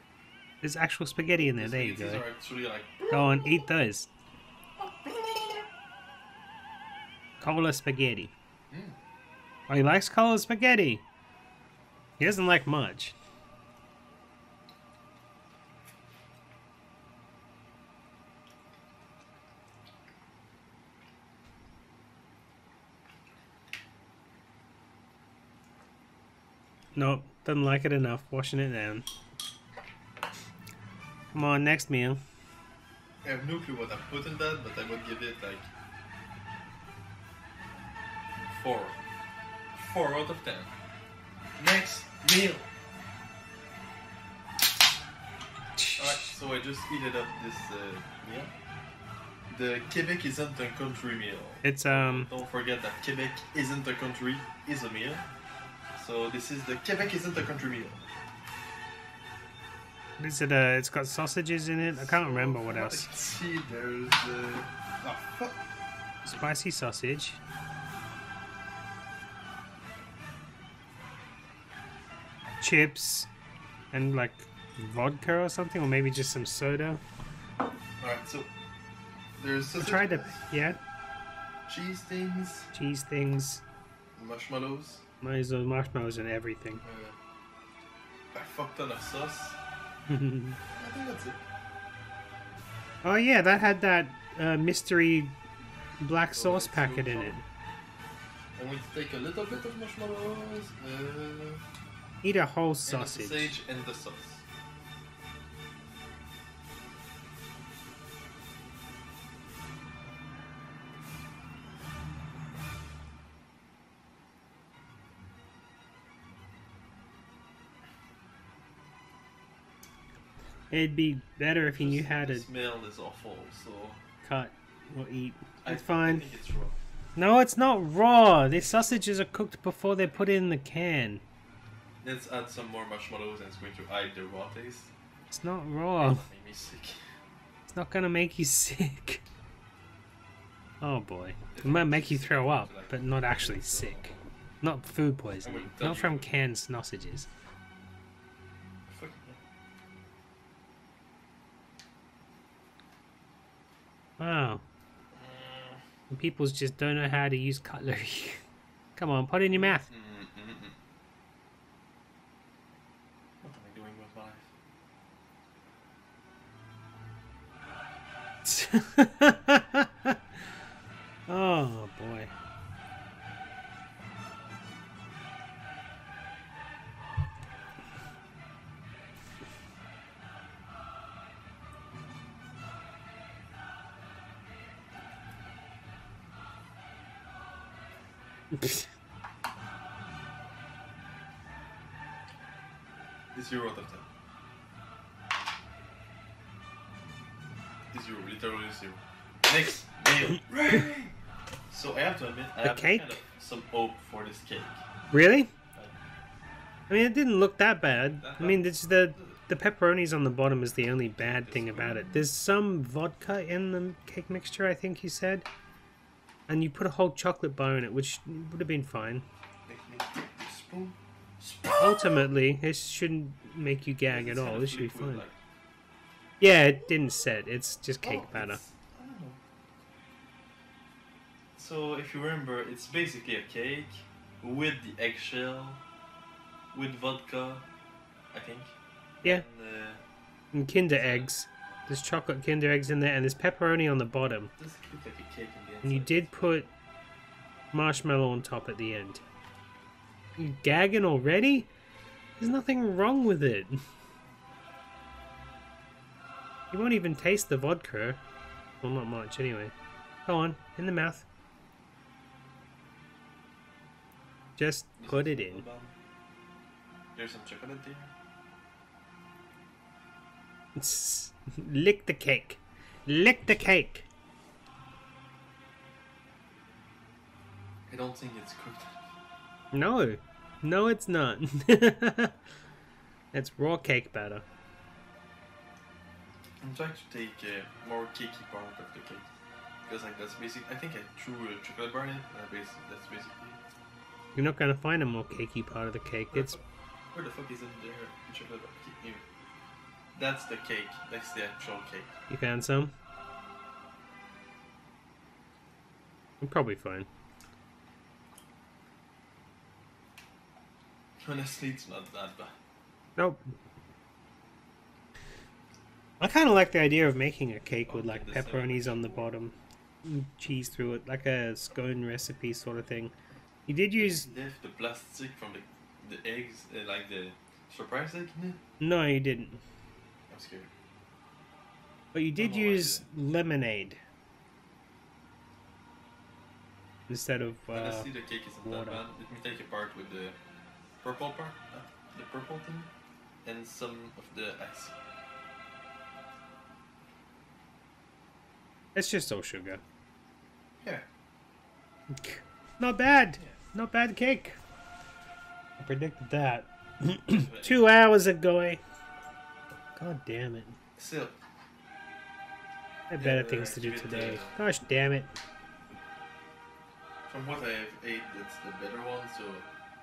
There's actual spaghetti in there, there you go. Are actually like... Go and eat those. Cola spaghetti. Mm. Oh, he likes cola spaghetti! He doesn't like much. Nope, doesn't like it enough, washing it down. Come on, next meal. I have no clue what I put in that, but I would give it like... 4 out of 10. Next meal! Alright, so I just heated up this meal. The Quebec isn't a country meal. It's Don't forget that Quebec isn't a country, is a meal. So this is the Quebec isn't a country meal. Is it it's got sausages in it? I can't remember what else. Let's see, there's oh, fuck. Spicy sausage. Chips. And like vodka or something, or maybe just some soda. Alright, so there's sausage. Try the, yeah. Cheese things. Cheese things. Marshmallows. Marshmallows and everything. A fuck ton of sauce. I think that's it. Oh yeah, that had that mystery black sauce packet in it. I'm going to take a little bit of marshmallows. Eat a whole sausage. And the sausage and the sauce. It'd be better if he knew how to. The smell is awful, so. Cut or eat. It's fine. I think it's raw. No, it's not raw. These sausages are cooked before they're put in the can. Let's add some more marshmallows and it's going to hide the raw taste. It's not raw. It's gonna make me sick. It's not gonna make you sick. Oh boy. It might make you throw up, but not actually sick. Not food poisoning. Not from canned sausages. Wow. And people just don't know how to use cutlery. Come on, put it in your mouth. What am I doing with my life? Oh, boy. This is your out of 10. This is your literally zero. Next meal. Right. So I have to admit, I have kind of some hope for this cake. Really? I mean, it didn't look that bad. I mean, it's the pepperonis on the bottom is the only bad thing about it. There's some vodka in the cake mixture, I think you said. And you put a whole chocolate bar in it, which would have been fine. Ultimately, this shouldn't make you gag at all. This should be fine. Like... Yeah, it didn't set. It's just cake batter. I don't know. So, if you remember, it's basically a cake with the eggshell, with vodka, I think. Yeah. And Kinder eggs. There's chocolate Kinder eggs in there, and there's pepperoni on the bottom. This looks like a cake in the end. And you did put marshmallow on top at the end. You gagging already? There's nothing wrong with it. You won't even taste the vodka. Well, not much, anyway. Go on, in the mouth. Just put it in. There's some chocolate there. Lick the cake. Lick the cake. I don't think it's cooked. No. No, it's not. It's raw cake batter. I'm trying to take a more cakey part of the cake. Because like, that's basic. I think I threw a chocolate bar in it, and that's basically it. You're not going to find a more cakey part of the cake. It's... Where the fuck is in there a chocolate bar? Here. That's the cake. That's the actual cake. You found some? I'm probably fine. Honestly, it's not that bad. Nope. I kind of like the idea of making a cake with like pepperonis on the bottom, and cheese through it, like a scone recipe sort of thing. You did use left the plastic from the eggs, like the surprise egg. No, you didn't. I'm scared. But you did use lemonade instead of honestly, the cake isn't water. That bad. Let me take apart with the purple part, the purple thing, and some of the ice. It's just all sugar. Yeah. Not bad. Yeah. Not bad cake. I predicted that. 2 hours ago. God damn it. Still. I have better things to do today. Gosh damn it. From what I have 8, that's the better one, so...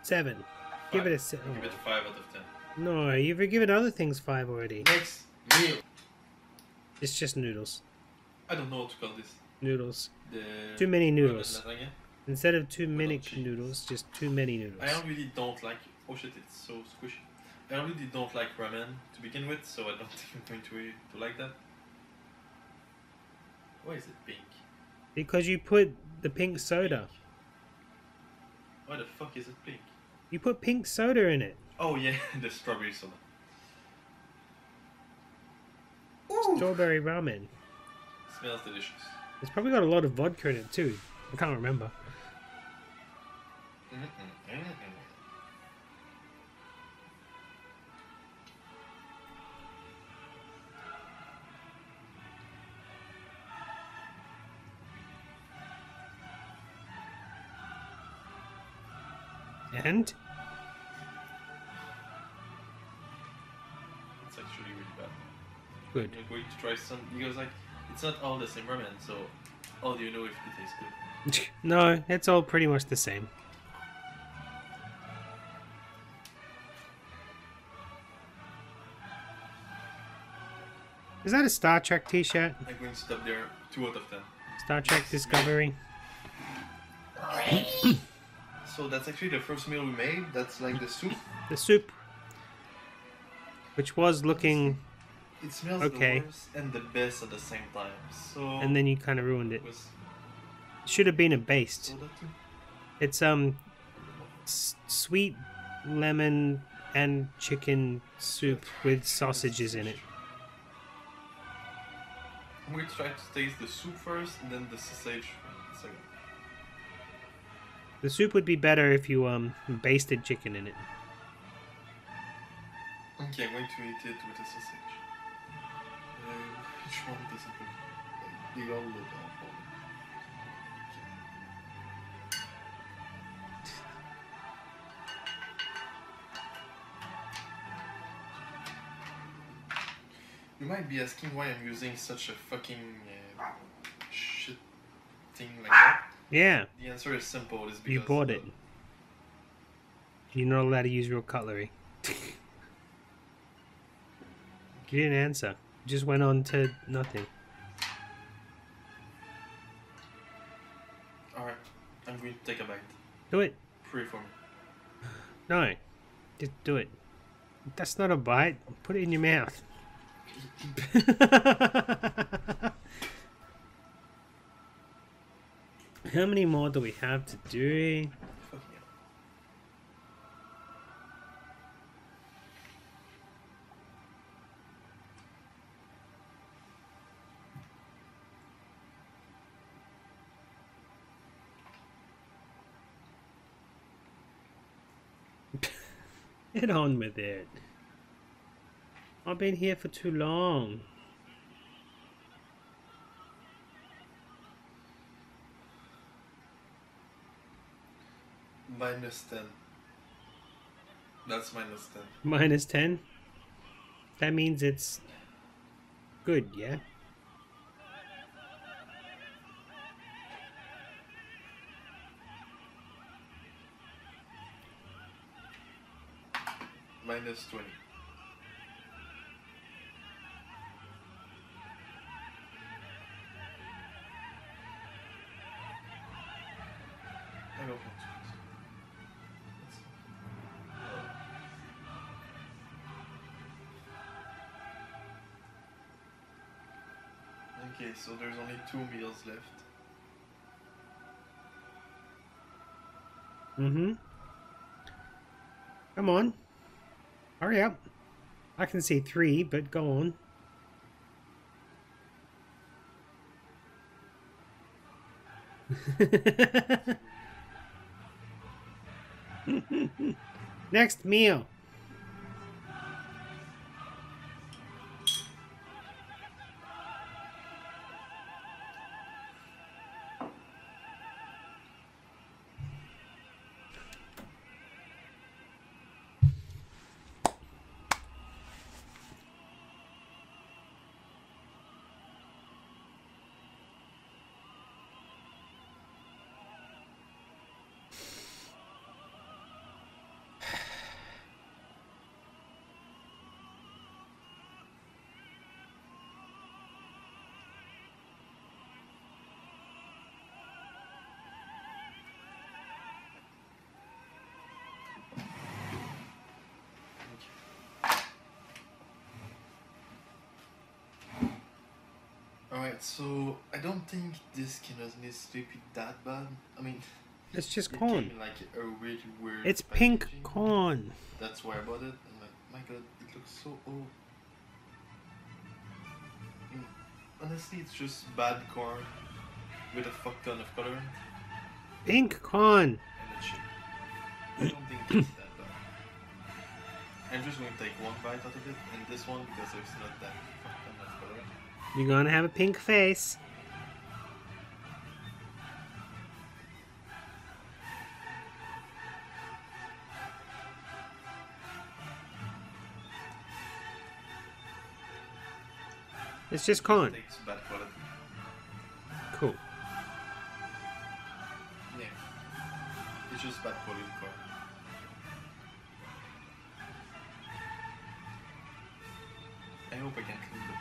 7. 5. Give it a 7. Give it a 5 out of 10. No, you've given other things 5 already. Next meal. It's just noodles. I don't know what to call this. Noodles. Too many noodles. Instead of too many noodles, just too many noodles. I really don't like... Oh shit, it's so squishy. I really don't like ramen to begin with, so I don't think I'm going to like that. Why is it pink? Because you put the pink soda. Pink. Why the fuck is it pink? You put pink soda in it. Oh yeah, the strawberry soda. Ooh. Strawberry ramen. Smells delicious. It's probably got a lot of vodka in it too. I can't remember. And? It's actually really bad. Good. You're going to try some. Because like, it's not all the same ramen, so how do you know if it tastes good? No, it's all pretty much the same. Is that a Star Trek t-shirt? I'm going to stop there. 2 out of 10. Star Trek Discovery. So that's actually the first meal we made. That's like the soup. The soup. Which was looking... It smells okay. The worst and the best at the same time. So... And then you kind of ruined it. Should have been a based. It's sweet lemon and chicken soup with sausages in it. I'm going to try to taste the soup first and then the sausage second. The soup would be better if you basted chicken in it. Okay, I'm going to eat it with a sausage. Which one doesn't look? They all look awful. You might be asking why I'm using such a fucking shit thing like that. Yeah. The answer is simple. It's because you bought it. You're not allowed to use real cutlery. You didn't answer. You just went on to nothing. Alright. I'm going to take a bite. Do it. Free for me. No. Just do it. That's not a bite. Put it in your mouth. How many more do we have to do? Get on with it. I've been here for too long. Minus 10. That's minus 10. Minus 10? That means it's good, yeah? Minus 20. Okay, so there's only 2 meals left. Mm-hmm. Come on. Hurry up. I can say 3, but go on. Next meal. Alright, so I don't think this cannot necessarily be that bad. I mean, it's just corn. Like a really weird it's packaging. Pink corn. That's why I bought it. I'm like, my god, it looks so old. And honestly, it's just bad corn with a fuck ton of colorant. Pink corn. And I don't think it's that bad. I'm just going to take one bite out of it, and this one because there's not that fuck ton of colorant. You're gonna have a pink face. It's just corn. Cool. Yeah. It's just bad quality corn. I hope I can clean the plates.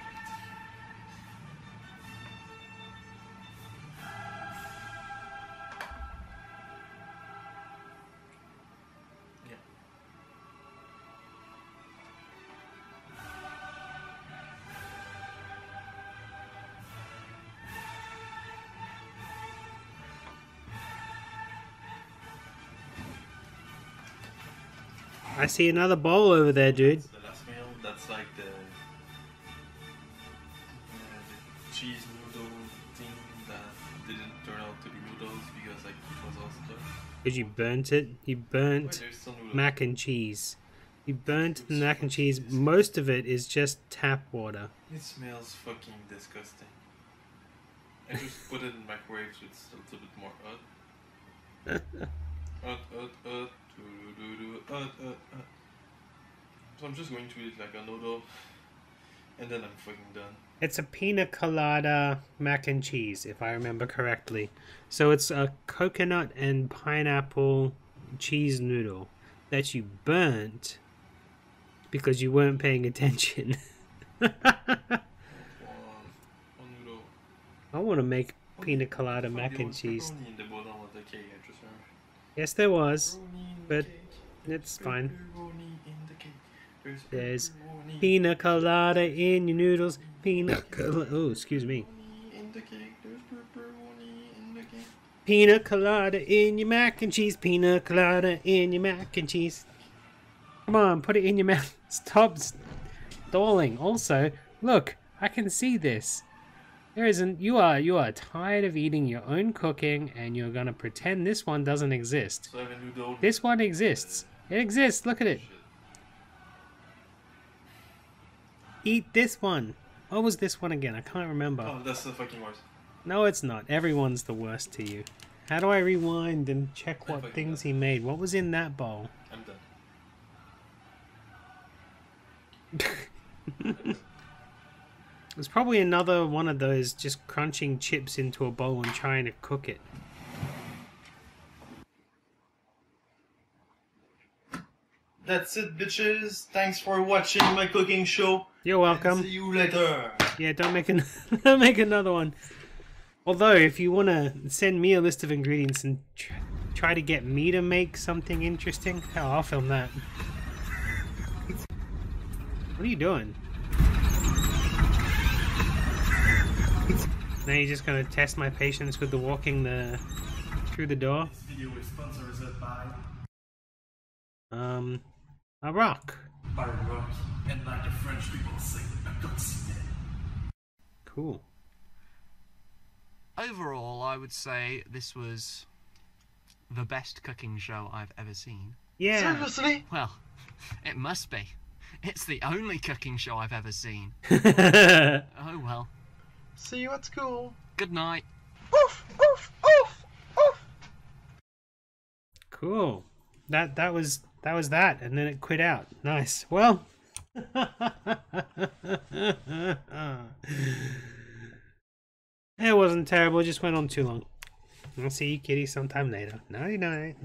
I see another bowl over there, dude. The last meal, that's like the cheese noodle thing that didn't turn out to be noodles because like it was all stuff. Because you burnt it. You burnt mac and cheese. You burnt the mac and cheese. Most of it is just tap water. It smells fucking disgusting. I just put it in the microwave so it's a little bit more hot. So I'm just going to eat like a noodle and then I'm fucking done. It's a pina colada mac and cheese, if I remember correctly. So it's a coconut and pineapple cheese noodle that you burnt because you weren't paying attention. I want to make pina colada mac and cheese. Yes, there was, but it's fine. There's pina colada in your noodles. Pina colada. Oh, excuse me. Pina colada in your mac and cheese. Pina colada in your mac and cheese. Come on, put it in your mouth. Stop stalling. Also, look, I can see this. There isn't. You are tired of eating your own cooking, and you're gonna pretend this one doesn't exist. So this one exists. It exists. Look at it. Shit. Eat this one. What was this one again? I can't remember. Oh, that's the fucking worst. No, it's not. Everyone's the worst to you. How do I rewind and check what things he made? What was in that bowl? I'm done. There's probably another one of those just crunching chips into a bowl and trying to cook it. That's it, bitches. Thanks for watching my cooking show. You're welcome. And see you later. Yeah, don't make another one. Although, if you want to send me a list of ingredients and try to get me to make something interesting, oh, I'll film that. What are you doing? Now you're just going to test my patience with the walking through the door? This video is sponsored by... a rock. By a rock, and like the French people say, I don't see that. Cool. Overall, I would say this was the best cooking show I've ever seen. Yeah. Seriously? Well, it must be. It's the only cooking show I've ever seen. Oh, well. See you at school. Good night. Oof, oof, oof, oof. Cool. That was that, and then it quit out. Nice. Well. It wasn't terrible, it just went on too long. I'll see you kitty sometime later. Nighty night.